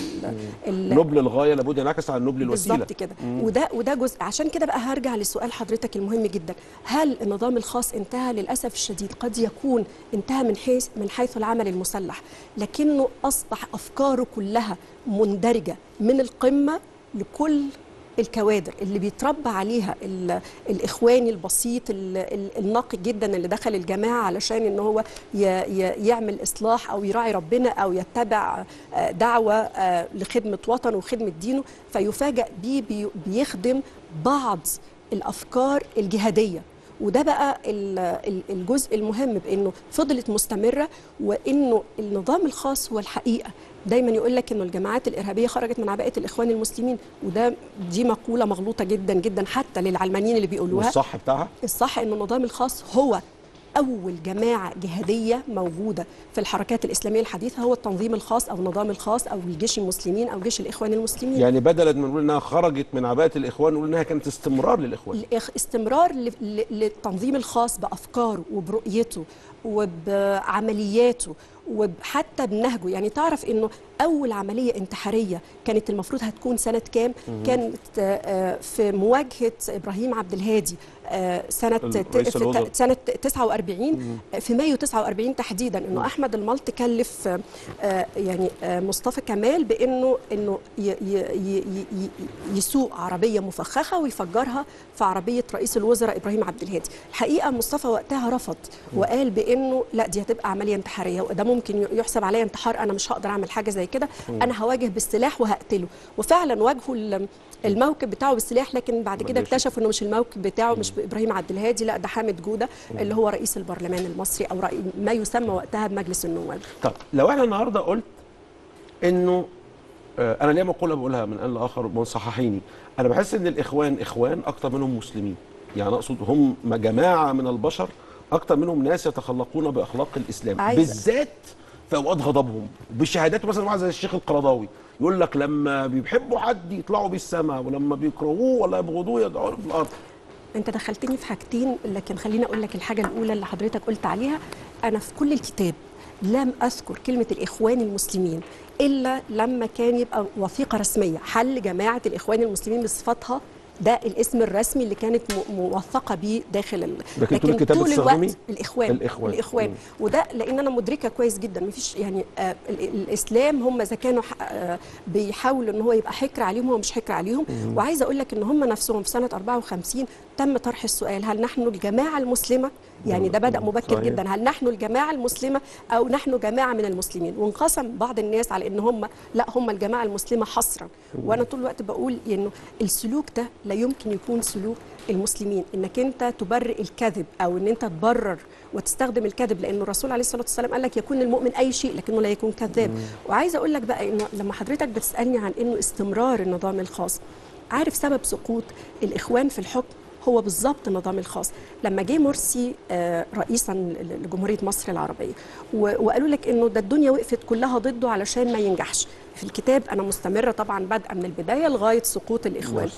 نبل الغايه لابد ينعكس على النبل الوسيله. بالظبط كده. وده وده جزء، عشان كده بقى هرجع لسؤال حضرتك المهم جدا، هل النظام الخاص انتهى؟ للاسف الشديد قد يكون انتهى من حيث من حيث العمل المسلح، لكنه اصبح افكاره كلها مندرجه من القمه لكل الكوادر اللي بيتربى عليها الاخواني البسيط النقي جدا اللي دخل الجماعه علشان ان هو يعمل اصلاح او يراعي ربنا او يتبع دعوه لخدمه وطنه وخدمه دينه، فيفاجأ بيه بيخدم بعض الافكار الجهاديه. وده بقى الجزء المهم بانه فضلت مستمره، وانه النظام الخاص هو الحقيقه. دايما يقول لك انه الجماعات الارهابيه خرجت من عباءه الاخوان المسلمين، وده دي مقوله مغلوطه جدا جدا حتى للعلمانيين اللي بيقولوها. الصح بتاعها الصح انه النظام الخاص هو اول جماعه جهاديه موجوده في الحركات الاسلاميه الحديثه، هو التنظيم الخاص او النظام الخاص او الجيش المسلمين او جيش الاخوان المسلمين. يعني بدلا ما نقول انها خرجت من عباءه الاخوان نقول انها كانت استمرار للاخوان، استمرار للتنظيم الخاص بافكاره وبرؤيته وبعملياته وحتى بنهجه. يعني تعرف انه اول عمليه انتحاريه كانت المفروض هتكون سنه كام؟ كانت في مواجهه ابراهيم عبد الهادي سنه سنه تسعة وأربعين، في مايو تسعة وأربعين تحديدا، انه احمد الملط كلف يعني مصطفى كمال بانه انه يسوق عربيه مفخخه ويفجرها في عربيه رئيس الوزراء ابراهيم عبد الهادي. الحقيقه مصطفى وقتها رفض وقال بانه لا دي هتبقى عمليه انتحاريه وده ممكن يحسب عليا انتحار، انا مش هقدر اعمل حاجه زي كده، انا هواجه بالسلاح وهقتله. وفعلا واجهوا الموكب بتاعه بالسلاح، لكن بعد كده اكتشفوا انه مش الموكب بتاعه مش بابراهيم عبد الهادي، لا ده حامد جوده اللي هو رئيس البرلمان المصري او ما يسمى وقتها بمجلس النواب. طب لو احنا النهارده قلت انه آه انا ليه مقوله بقولها من قال لاخر وصححيني، انا بحس ان الاخوان اخوان اكتر منهم مسلمين، يعني اقصد هم جماعه من البشر أكتر منهم ناس يتخلقون بأخلاق الإسلام، عايزة. بالذات في أوقات غضبهم بشهادات، مثلا واحد زي الشيخ القرضاوي يقول لك لما بيحبوا حد يطلعوا بيه السماء ولما بيكرهوه ولا يبغضوه يدعوا له في الأرض. أنت دخلتني في حاجتين، لكن خليني أقول لك الحاجة الأولى اللي حضرتك قلت عليها. أنا في كل الكتاب لم أذكر كلمة الإخوان المسلمين إلا لما كان يبقى وثيقة رسمية حل جماعة الإخوان المسلمين بصفتها، ده الاسم الرسمي اللي كانت موثقه بيه داخل ال... لكن طول الكتاب الوقت الاخوان الاخوان, الإخوان. وده لان انا مدركه كويس جدا مفيش يعني آه الاسلام هم اذا كانوا آه بيحاولوا ان هو يبقى حكر عليهم هو مش حكر عليهم. وعايزه اقول لك ان هم نفسهم في سنه أربعة وخمسين تم طرح السؤال هل نحن الجماعه المسلمه؟ يعني ده بدأ مبكر صحيح. جدا، هل نحن الجماعة المسلمة أو نحن جماعة من المسلمين؟ وانقسم بعض الناس على إن هم لا هم الجماعة المسلمة حصرا. وأنا طول الوقت بقول إنه السلوك ده لا يمكن يكون سلوك المسلمين، إنك أنت تبرئ الكذب أو إن أنت تبرر وتستخدم الكذب، لأن الرسول عليه الصلاة والسلام قال لك يكون المؤمن أي شيء لكنه لا يكون كذاب. وعايزة أقول لك بقى إنه لما حضرتك بتسألني عن إنه استمرار النظام الخاص، عارف سبب سقوط الإخوان في الحكم؟ هو بالظبط النظام الخاص. لما جه مرسي رئيسا لجمهورية مصر العربية وقالوا لك انه ده الدنيا وقفت كلها ضده علشان ما ينجحش، في الكتاب انا مستمرة طبعا بادئة من البداية لغاية سقوط الاخوان،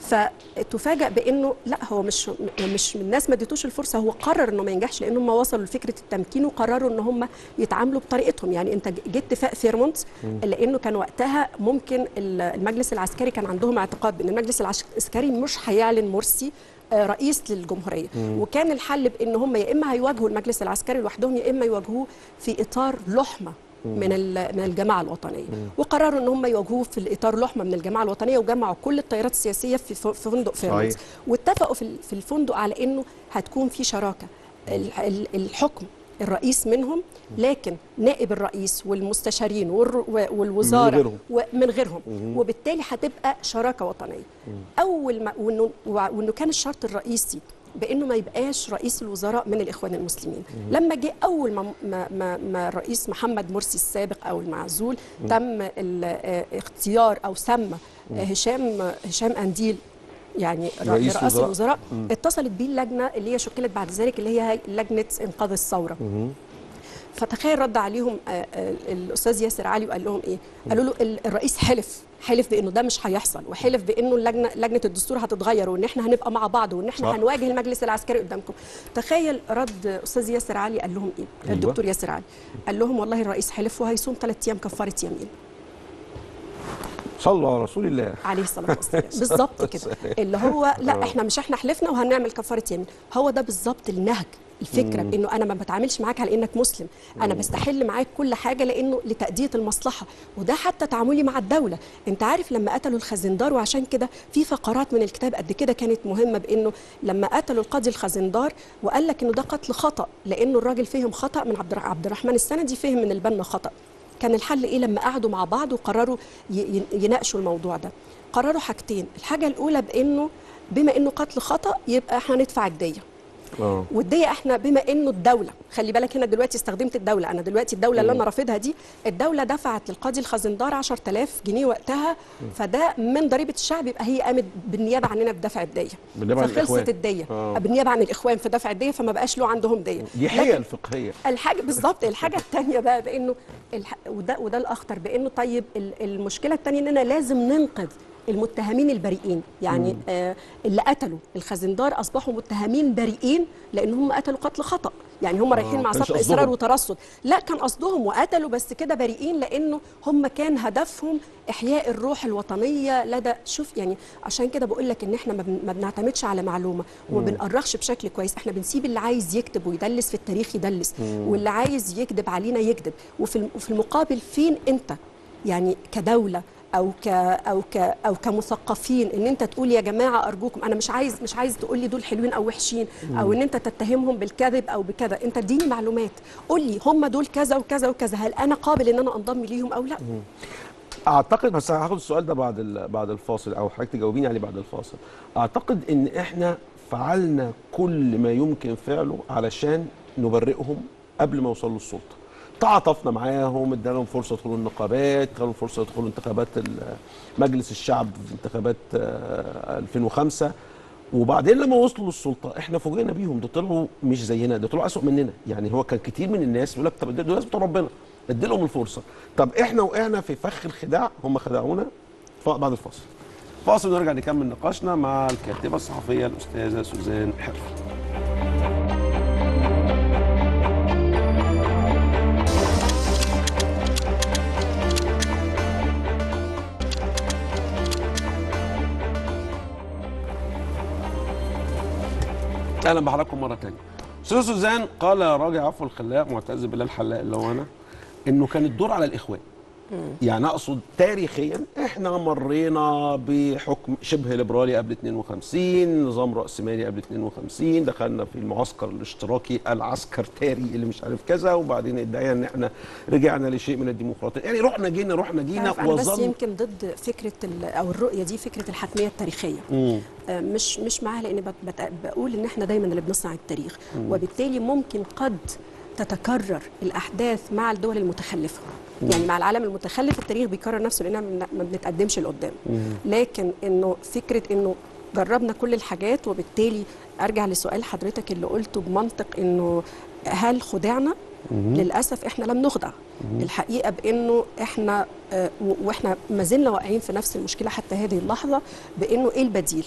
فتفاجأ بانه لا هو مش مش الناس ما اديتوش الفرصة، هو قرر انه ما ينجحش لان هم وصلوا لفكرة التمكين وقرروا ان هم يتعاملوا بطريقتهم. يعني انت جيت اتفاق فيرمونت لانه كان وقتها ممكن المجلس العسكري كان عندهم اعتقاد بان المجلس العسكري مش هيعلن مرسي رئيس للجمهوريه، وكان الحل بان هم يا اما هيواجهوا المجلس العسكري لوحدهم يا اما يواجهوه في اطار لحمه من من الجماعه الوطنيه، وقرروا ان هم يواجهوه في الاطار لحمه من الجماعه الوطنيه، وجمعوا كل التيارات السياسيه في فندق فيرمونت، واتفقوا في الفندق على انه هتكون في شراكه الحكم الرئيس منهم، لكن نائب الرئيس والمستشارين والوزاره ومن غيرهم، وبالتالي هتبقى شراكه وطنيه. اول ما وانه, وإنه كان الشرط الرئيسي بانه ما يبقاش رئيس الوزراء من الاخوان المسلمين. لما جه اول ما, ما, ما, ما الرئيس محمد مرسي السابق او المعزول تم اختيار او سمى هشام هشام قنديل يعني رئيس الوزراء, الوزراء اتصلت بيه اللجنه اللي هي شكلت بعد ذلك اللي هي لجنه انقاذ الثوره. فتخيل رد عليهم الاستاذ ياسر علي وقال لهم ايه؟ قالوا له الرئيس حلف حلف بانه ده مش هيحصل، وحلف بانه اللجنه لجنه الدستور هتتغير، وان احنا هنبقى مع بعض، وان احنا صح. هنواجه المجلس العسكري قدامكم. تخيل رد استاذ ياسر علي قال لهم ايه؟ أيوة. الدكتور ياسر علي قال لهم والله الرئيس حلف وهيصوم ثلاث ايام كفاره يمين. صلى على رسول الله عليه الصلاه والسلام. بالظبط كده اللي هو لا احنا مش احنا حلفنا وهنعمل كفاره يمين، هو ده بالظبط النهج، الفكره مم. بانه انا ما بتعاملش معاك على انك مسلم، انا مم. بستحل معاك كل حاجه لانه لتاديه المصلحه، وده حتى تعاملي مع الدوله. انت عارف لما قتلوا الخزندار، وعشان كده في فقرات من الكتاب قد كده كانت مهمه، بانه لما قتلوا القاضي الخزندار وقال لك انه ده قتل خطا لانه الراجل فهم خطا من عبد الرحمن السندي، فهم من البنا خطا. كان الحل ايه لما قعدوا مع بعض وقرروا يناقشوا الموضوع ده؟ قرروا حاجتين، الحاجه الاولى بانه بما انه قتل خطا يبقى احنا ندفع الديه. أوه. والديه احنا بما انه الدوله، خلي بالك هنا دلوقتي استخدمت الدوله، انا دلوقتي الدوله اللي انا رافضها دي، الدوله دفعت للقاضي الخزندار عشرة آلاف جنيه وقتها، فده من ضريبه الشعب، يبقى هي قامت بالنيابه عننا بدفع الديه، فخلصت الديه بالنيابه عن الاخوان في دفع الديه، فما بقاش له عندهم ديه. دي حيل فقهيه الحاجه. بالظبط. الحاجه الثانيه بقى بانه الح... وده وده الاخطر، بانه طيب المشكله الثانيه اننا لازم ننقذ المتهمين البريئين، يعني آه اللي قتلوا الخزندار اصبحوا متهمين بريئين لان هم قتلوا قتل خطا، يعني هم آه رايحين مع سطر اصرار وترصد، لا كان قصدهم وقتلوا بس كده بريئين، لانه هم كان هدفهم احياء الروح الوطنيه لدى شوف يعني. عشان كده بقول لك ان احنا ما بنعتمدش على معلومه وما بنقرخش بشكل كويس، احنا بنسيب اللي عايز يكتب ويدلس في التاريخ يدلس، مم. واللي عايز يكذب علينا يكذب، وفي المقابل فين انت يعني كدوله او ك او ك او كمثقفين ان انت تقول يا جماعه ارجوكم، انا مش عايز مش عايز تقول لي دول حلوين او وحشين، او ان انت تتهمهم بالكذب او بكذا، انت اديني معلومات، قول لي هم دول كذا وكذا وكذا، هل انا قابل ان انا انضم ليهم او لا؟ اعتقد، بس هاخد السؤال ده بعد بعد الفاصل، او حضرتك تجاوبيني عليه بعد الفاصل. اعتقد ان احنا فعلنا كل ما يمكن فعله علشان نبرئهم قبل ما يوصلوا للسلطه. تعاطفنا معاهم، ادينا لهم فرصه يدخلوا النقابات، ادينا لهم فرصه يدخلوا انتخابات مجلس الشعب في انتخابات ألفين وخمسة، وبعدين لما وصلوا للسلطه احنا فوجئنا بيهم، ده طلعوا مش زينا، ده طلعوا اسوء مننا. يعني هو كان كتير من الناس يقول لك طب دول ناس بتوع ربنا، ادي لهم الفرصه. طب احنا وقعنا في فخ الخداع، هم خدعونا. بعد الفاصل فاصل ونرجع نكمل نقاشنا مع الكاتبه الصحفيه الاستاذه سوزان حرفي. اهلا بحضراتكم مره ثانيه. استاذه سوزان، قال راجل عفو الخلاق معتز بالله الحلاق اللي هو انا انه كان الدور على الاخوان. يعني اقصد تاريخيا احنا مرينا بحكم شبه ليبرالي قبل اثنين وخمسين، نظام راسمالي قبل اثنين وخمسين، دخلنا في المعسكر الاشتراكي العسكرتاري اللي مش عارف كذا، وبعدين ادعينا ان احنا رجعنا لشيء من الديمقراطية، يعني رحنا جينا رحنا جينا وظل. بس يمكن ضد فكره او الرؤيه دي، فكره الحتميه التاريخيه، مم. مش مش معاها، لان بقول ان احنا دايما اللي بنصنع التاريخ، مم. وبالتالي ممكن قد تتكرر الاحداث مع الدول المتخلفه، يعني مع العالم المتخلف التاريخ بيكرر نفسه لاننا ما بنتقدمش لقدام، لكن انه فكره انه جربنا كل الحاجات، وبالتالي ارجع لسؤال حضرتك اللي قلته بمنطق انه هل خدعنا؟ للاسف احنا لم نخدع. الحقيقه بانه احنا آه واحنا ما زلنا واقعين في نفس المشكله حتى هذه اللحظه، بانه ايه البديل؟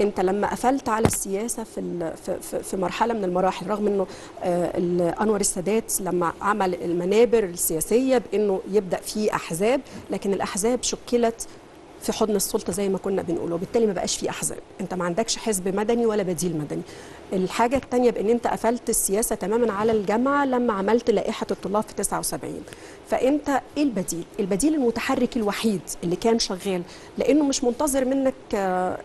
انت لما قفلت على السياسه في في مرحله من المراحل، رغم انه انور السادات لما عمل المنابر السياسيه بانه يبدا في احزاب، لكن الاحزاب شكلت في حضن السلطه زي ما كنا بنقول، وبالتالي ما بقاش في احزاب، انت ما عندكش حزب مدني ولا بديل مدني. الحاجه الثانيه بان انت قفلت السياسه تماما على الجامعه لما عملت لائحه الطلاب في تسعة وسبعين، فانت ايه البديل؟ البديل المتحرك الوحيد اللي كان شغال، لانه مش منتظر منك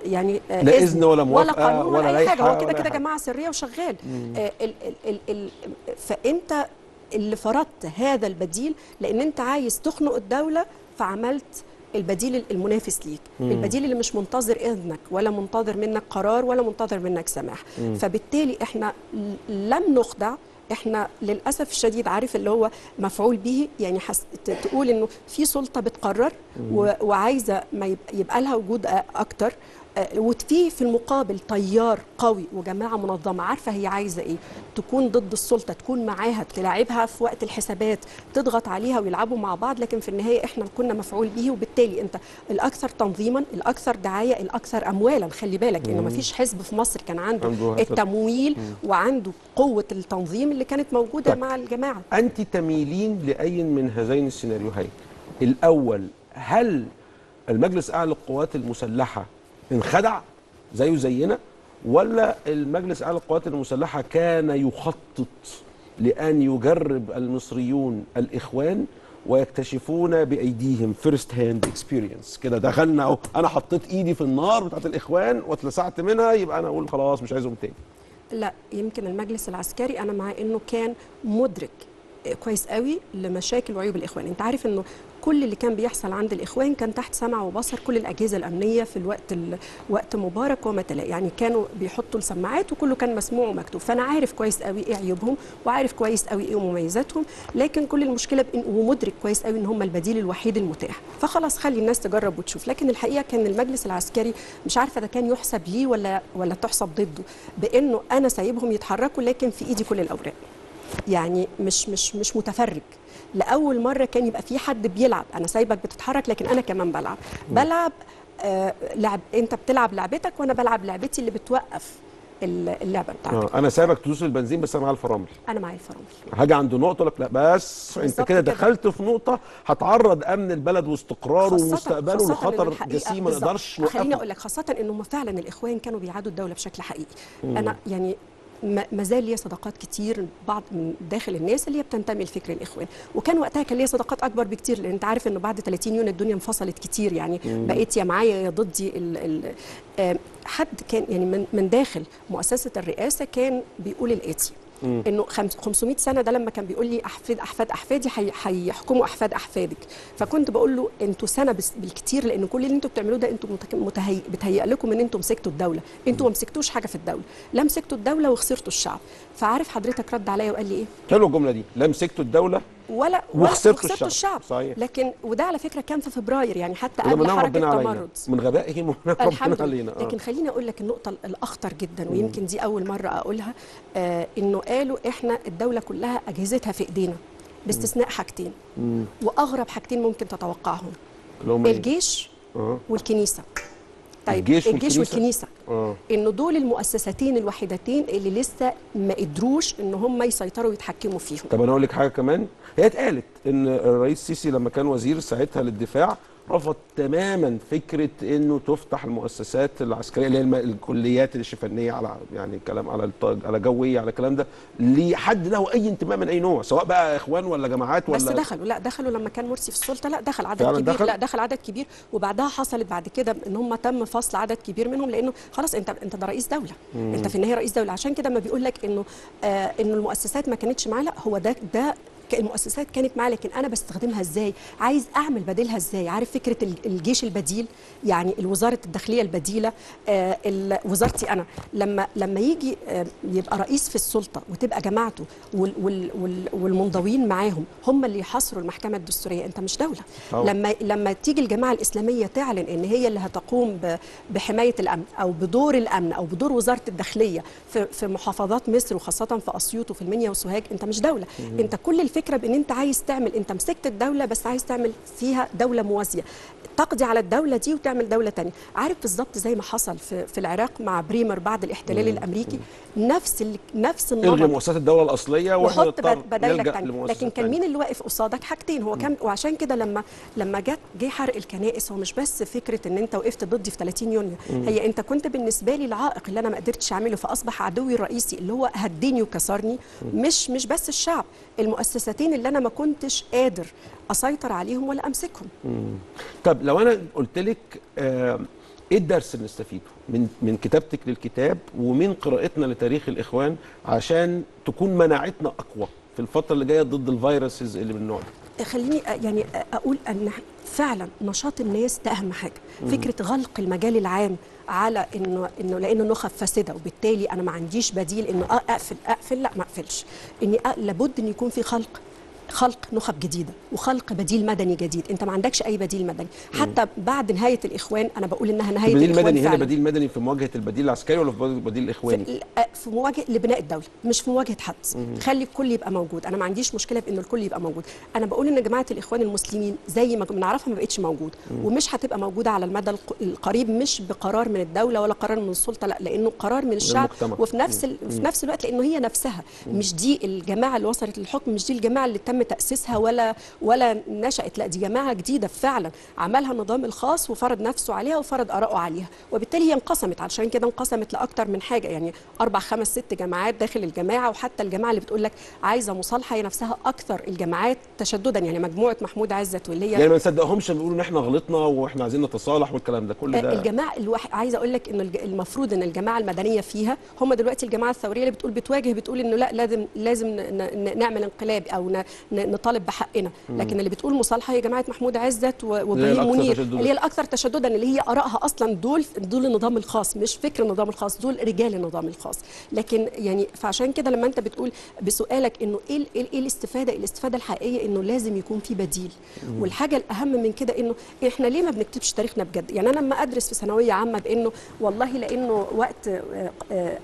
يعني لا اذن ولا موافقه ولا قانون ولا اي حاجه، هو كده كده جماعه سريه وشغال. ال ال ال ال فانت اللي فرضت هذا البديل لان انت عايز تخنق الدوله، فعملت البديل المنافس ليك، مم. البديل اللي مش منتظر اذنك ولا منتظر منك قرار ولا منتظر منك سماح، مم. فبالتالي احنا لم نخدع، احنا للاسف الشديد عارف اللي هو مفعول به، يعني حس... تقول انه في سلطه بتقرر و... وعايزه ما يبقى... يبقى لها وجود اكتر، وفي في المقابل تيار قوي وجماعه منظمه عارفه هي عايزه ايه، تكون ضد السلطه، تكون معاها، تلاعبها في وقت الحسابات، تضغط عليها ويلعبوا مع بعض، لكن في النهايه احنا كنا مفعول به، وبالتالي انت الاكثر تنظيما، الاكثر دعايه، الاكثر اموالا. خلي بالك انه ما فيش حزب في مصر كان عنده التمويل مم. وعنده قوه التنظيم اللي كانت موجوده طيب. مع الجماعه. انت تميلين لاي من هذين السيناريوهين؟ الاول، هل المجلس اعلى القوات المسلحه انخدع زيه زينا، ولا المجلس اعلى القوات المسلحه كان يخطط لان يجرب المصريون الاخوان ويكتشفون بايديهم فيرست هاند اكسبيرينس؟ كده دخلنا اهو، انا حطيت ايدي في النار بتاعت الاخوان واتلسعت منها، يبقى انا اقول خلاص مش عايزهم تاني. لا، يمكن المجلس العسكري انا مع انه كان مدرك كويس قوي لمشاكل وعيوب الاخوان. انت عارف انه كل اللي كان بيحصل عند الاخوان كان تحت سمع وبصر كل الاجهزه الامنيه في الوقت ال... وقت مبارك وما تلا، يعني كانوا بيحطوا السماعات وكله كان مسموع ومكتوب. فانا عارف كويس قوي ايه عيوبهم، وعارف كويس قوي ايه مميزاتهم، لكن كل المشكله بإن... ومدرك كويس قوي ان هم البديل الوحيد المتاح، فخلاص خلي الناس تجرب وتشوف. لكن الحقيقه كان المجلس العسكري مش عارفه ده كان يحسب ليه ولا ولا تحسب ضده، بانه انا سايبهم يتحركوا لكن في ايدي كل الاوراق، يعني مش مش مش متفرج. لأول مرة كان يبقى في حد بيلعب، أنا سايبك بتتحرك لكن أنا كمان بلعب بلعب آه لعب، أنت بتلعب لعبتك وأنا بلعب لعبتي اللي بتوقف اللعبة بتاعتك. آه أنا سايبك تدوس البنزين بس أنا معايا الفرامل، أنا معايا الفرامل، هاجي عند نقطة لك لا بس أنت كده دخلت في نقطة هتعرض أمن البلد واستقراره ومستقبله لخطر جسيم ما نقدرش نوقفه. خليني أقول لك، خاصة إنه فعلا الإخوان كانوا بيعادوا الدولة بشكل حقيقي. مم. أنا يعني ما زال ليا صداقات كتير بعض من داخل الناس اللي هي بتنتمي لفكر الاخوان، وكان وقتها كان ليا صداقات اكبر بكتير، لان انت عارف انه بعد ثلاثين يونيو الدنيا انفصلت كتير، يعني مم. بقيت يا معايا يا ضدي. ال ال آه حد كان يعني من, من داخل مؤسسه الرئاسه كان بيقول الاتي، مم. انه خمسمائة سنة ده لما كان بيقول لي احفاد احفاد احفادي هيحكموا احفاد احفادك، فكنت بقول له انتوا سنه بالكتير، لان كل اللي انتوا بتعملوه ده انتوا متهيئ بتهيئ لكم ان انتوا مسكتوا الدوله، انتوا ما مسكتوش حاجه في الدوله، لا مسكتوا الدوله وخسرتوا الشعب. فعارف حضرتك رد عليا وقال لي ايه؟ حلوه الجمله دي، لا مسكتوا الدوله ولا وخسرتوا الشعب. الشعب صحيح. لكن وده على فكره كان في فبراير، يعني حتى قبل حركه التمرد، من غبائهم ومن ربنا علينا. آه. لكن خليني اقول لك النقطه الاخطر جدا، ويمكن دي اول مره اقولها، آه انه قالوا احنا الدوله كلها اجهزتها في ايدينا باستثناء حاجتين، مم. واغرب حاجتين ممكن تتوقعهم، الجيش آه. والكنيسه. طيب الجيش, الجيش والكنيسه, والكنيسة. انه دول المؤسستين الوحيدتين اللي لسه ما قدروش ان هم يسيطروا ويتحكموا فيهم. طب انا اقول لك حاجه كمان، هي اتقالت ان الرئيس السيسي لما كان وزير ساعتها للدفاع رفض تماما فكره انه تفتح المؤسسات العسكريه اللي هي الكليات الشفنيه، على يعني كلام على على جويه على الكلام ده، لحد له اي انتماء من اي نوع، سواء بقى اخوان ولا جماعات ولا. بس دخلوا، لا دخلوا لما كان مرسي في السلطه، لا دخل عدد كبير، دخل؟ لا دخل عدد كبير، وبعدها حصلت بعد كده ان هم تم فصل عدد كبير منهم، لانه خلاص انت انت ده رئيس دوله، مم. انت في النهايه رئيس دوله. عشان كده ما بيقول لك انه آه انه المؤسسات ما كانتش معاه، لا هو ده ده المؤسسات كانت معايا، لكن انا بستخدمها ازاي، عايز اعمل بديلها ازاي. عارف فكره الجيش البديل، يعني الوزاره الداخليه البديله، آه وزارتي انا لما لما يجي آه يبقى رئيس في السلطه وتبقى جماعته وال وال وال والمنضوين معاهم هم اللي يحاصروا المحكمه الدستوريه، انت مش دوله. أوه. لما لما تيجي الجماعه الاسلاميه تعلن ان هي اللي هتقوم بحمايه الامن او بدور الامن او بدور وزاره الداخليه في, في محافظات مصر، وخاصه في اسيوط وفي المنيا وسوهاج، انت مش دوله. مم. انت كل الفكره بان انت عايز تعمل، انت مسكت الدوله بس عايز تعمل فيها دوله موازيه تقضي على الدوله دي وتعمل دوله ثانيه. عارف بالظبط زي ما حصل في, في العراق مع بريمر بعد الاحتلال مم. الامريكي، نفس ال... نفس النمط، الغي مؤسسات الدوله الاصليه وحط بدايلك ثانيه، لكن كان مين اللي واقف قصادك؟ حاجتين هو كان. وعشان كده لما لما جت جه حرق الكنائس، هو مش بس فكره ان انت وقفت ضدي في ثلاثين يونيو، مم. هي انت كنت بالنسبه لي العائق اللي انا ما قدرتش اعمله، فاصبح عدوي الرئيسي اللي هو هدني وكسرني، مم. مش مش بس الشعب، المؤسسات اللي أنا ما كنتش قادر أسيطر عليهم ولا أمسكهم. مم. طب لو أنا قلت لك آه إيه الدرس اللي نستفيده من من كتابتك للكتاب ومن قراءتنا لتاريخ الإخوان عشان تكون مناعتنا أقوى في الفترة اللي جاية ضد الفيروسز اللي من النوع ده؟ خليني يعني أقول أن فعلا نشاط الناس ده أهم حاجة، مم. فكرة غلق المجال العام على انه انه لانه النخب فاسده وبالتالي انا ما عنديش بديل، انه اقفل اقفل لا ما اقفلش، اني لابد ان يكون في خلق خلق نخب جديده وخلق بديل مدني جديد. انت ما عندكش اي بديل مدني حتى بعد نهايه الاخوان. انا بقول انها نهايه بديل الاخوان. بديل مدني هنا بديل مدني في مواجهه البديل العسكري ولا في بديل الاخواني؟ في, في مواجهه لبناء الدوله مش في مواجهه حد. مم. خلي الكل يبقى موجود. انا ما عنديش مشكله في ان الكل يبقى موجود. انا بقول ان جماعه الاخوان المسلمين زي ما بنعرفها ما بقتش موجوده ومش هتبقى موجوده على المدى القريب، مش بقرار من الدوله ولا قرار من السلطه، لا لانه قرار من الشعب المجتمع. وفي نفس في نفس الوقت لانه هي نفسها مم. مش دي الجماعه اللي وصلت للحكم، مش دي الجماعه اللي تم تأسيسها ولا ولا نشأت، لا دي جماعة جديدة فعلا عملها النظام الخاص وفرض نفسه عليها وفرض آرائه عليها، وبالتالي هي انقسمت. علشان كده انقسمت لأكتر من حاجة، يعني أربع خمس ست جماعات داخل الجماعة، وحتى الجماعة اللي بتقول لك عايزة مصالحة هي نفسها أكتر الجماعات تشددا، يعني مجموعة محمود عزت واللي هي يعني ما نصدقهمش بيقولوا إن إحنا غلطنا وإحنا عايزين نتصالح والكلام ده كل ده. الجماعة الواحد عايزة أقول لك إن المفروض إن الجماعة المدنية فيها هم دلوقتي الجماعة الثورية اللي بتقول بتواجه بتقول إنه لا لازم لازم نعمل انقلاب أو نطالب بحقنا، لكن اللي بتقول مصالحه هي جماعه محمود عزت وابراهيم منير اللي هي الاكثر تشددا، اللي هي ارائها اصلا دول دول النظام الخاص مش فكر النظام الخاص، دول رجال النظام الخاص. لكن يعني فعشان كده لما انت بتقول بسؤالك انه ايه ايه الاستفاده، الاستفاده الحقيقيه انه لازم يكون في بديل. مم. والحاجه الاهم من كده انه احنا ليه ما بنكتبش تاريخنا بجد؟ يعني انا لما ادرس في ثانويه عامه بانه والله لانه وقت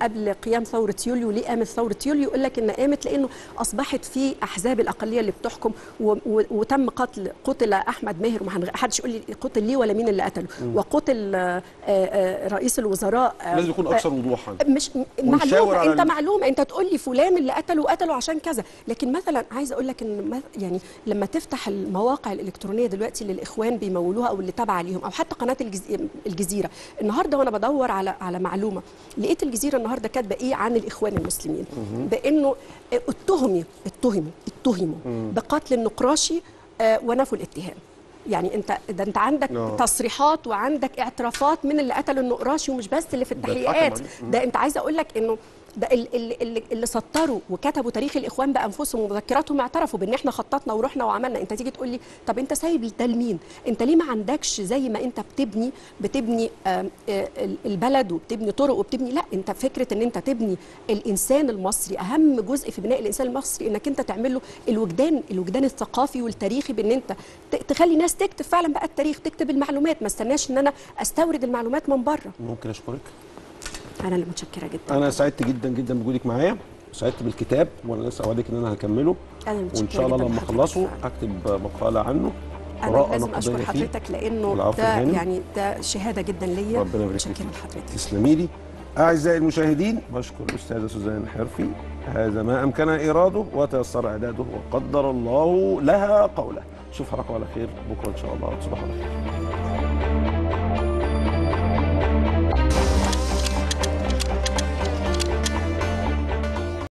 قبل قيام ثوره يوليو، ليه قامت ثوره يوليو؟ يقول لك ان قامت لانه اصبحت في احزاب الاقليه اللي بتحكم و... و... وتم قتل قتل احمد ماهر، وما حدش يقول لي قتل ليه ولا مين اللي قتله. مم. وقتل آ... آ... رئيس الوزراء آ... لازم يكون اكثر وضوحا. مش معلومه انت ال... معلومه انت تقول لي فلان اللي قتله قتله عشان كذا، لكن مثلا عايز اقول لك ان يعني لما تفتح المواقع الالكترونيه دلوقتي اللي الاخوان بيمولوها او اللي تابعه ليهم او حتى قناه الجز... الجزيره، النهارده وانا بدور على على معلومه لقيت الجزيره النهارده كاتبه ايه عن الاخوان المسلمين؟ مم. بانه اتهموا اتهموا اتهموا بقتل النقراشي آه ونفوا الاتهام. يعني انت ده انت عندك لا. تصريحات وعندك اعترافات من اللي قتل النقراشي، ومش بس اللي في التحقيقات ده. انت عايزه اقول لك انه ده اللي اللي سطروا وكتبوا تاريخ الاخوان بانفسهم ومذكراتهم اعترفوا بان احنا خططنا ورحنا وعملنا. انت تيجي تقول لي طب انت سايب ده لمين؟ انت ليه ما عندكش زي ما انت بتبني بتبني البلد وبتبني طرق وبتبني، لا انت فكره ان انت تبني الانسان المصري. اهم جزء في بناء الانسان المصري انك انت تعمل له الوجدان الوجدان الثقافي والتاريخي، بان انت تخلي ناس تكتب فعلا بقى التاريخ، تكتب المعلومات، ما استناش ان انا استورد المعلومات من بره. ممكن اشكرك؟ أنا اللي متشكرة جدا. أنا سعدت جدا جدا بوجودك معايا، سعدت بالكتاب وأنا لسه أوعدك إن أنا هكمله. أنا متشكرة وإن شاء الله لما أخلصه أكتب مقالة عنه. أنا لازم أشكر حضرتك لأنه ده يعني ده شهادة جدا ليا. ربنا يبارك فيك. متشكرة لحضرتك. تسلمي لي. أعزائي المشاهدين، بشكر الأستاذة سوزان حرفي. هذا ما أمكنها إراده وتيسر إعداده وقدر الله لها قوله. نشوفها رقم على خير بكرة إن شاء الله وتصبحوا على خير.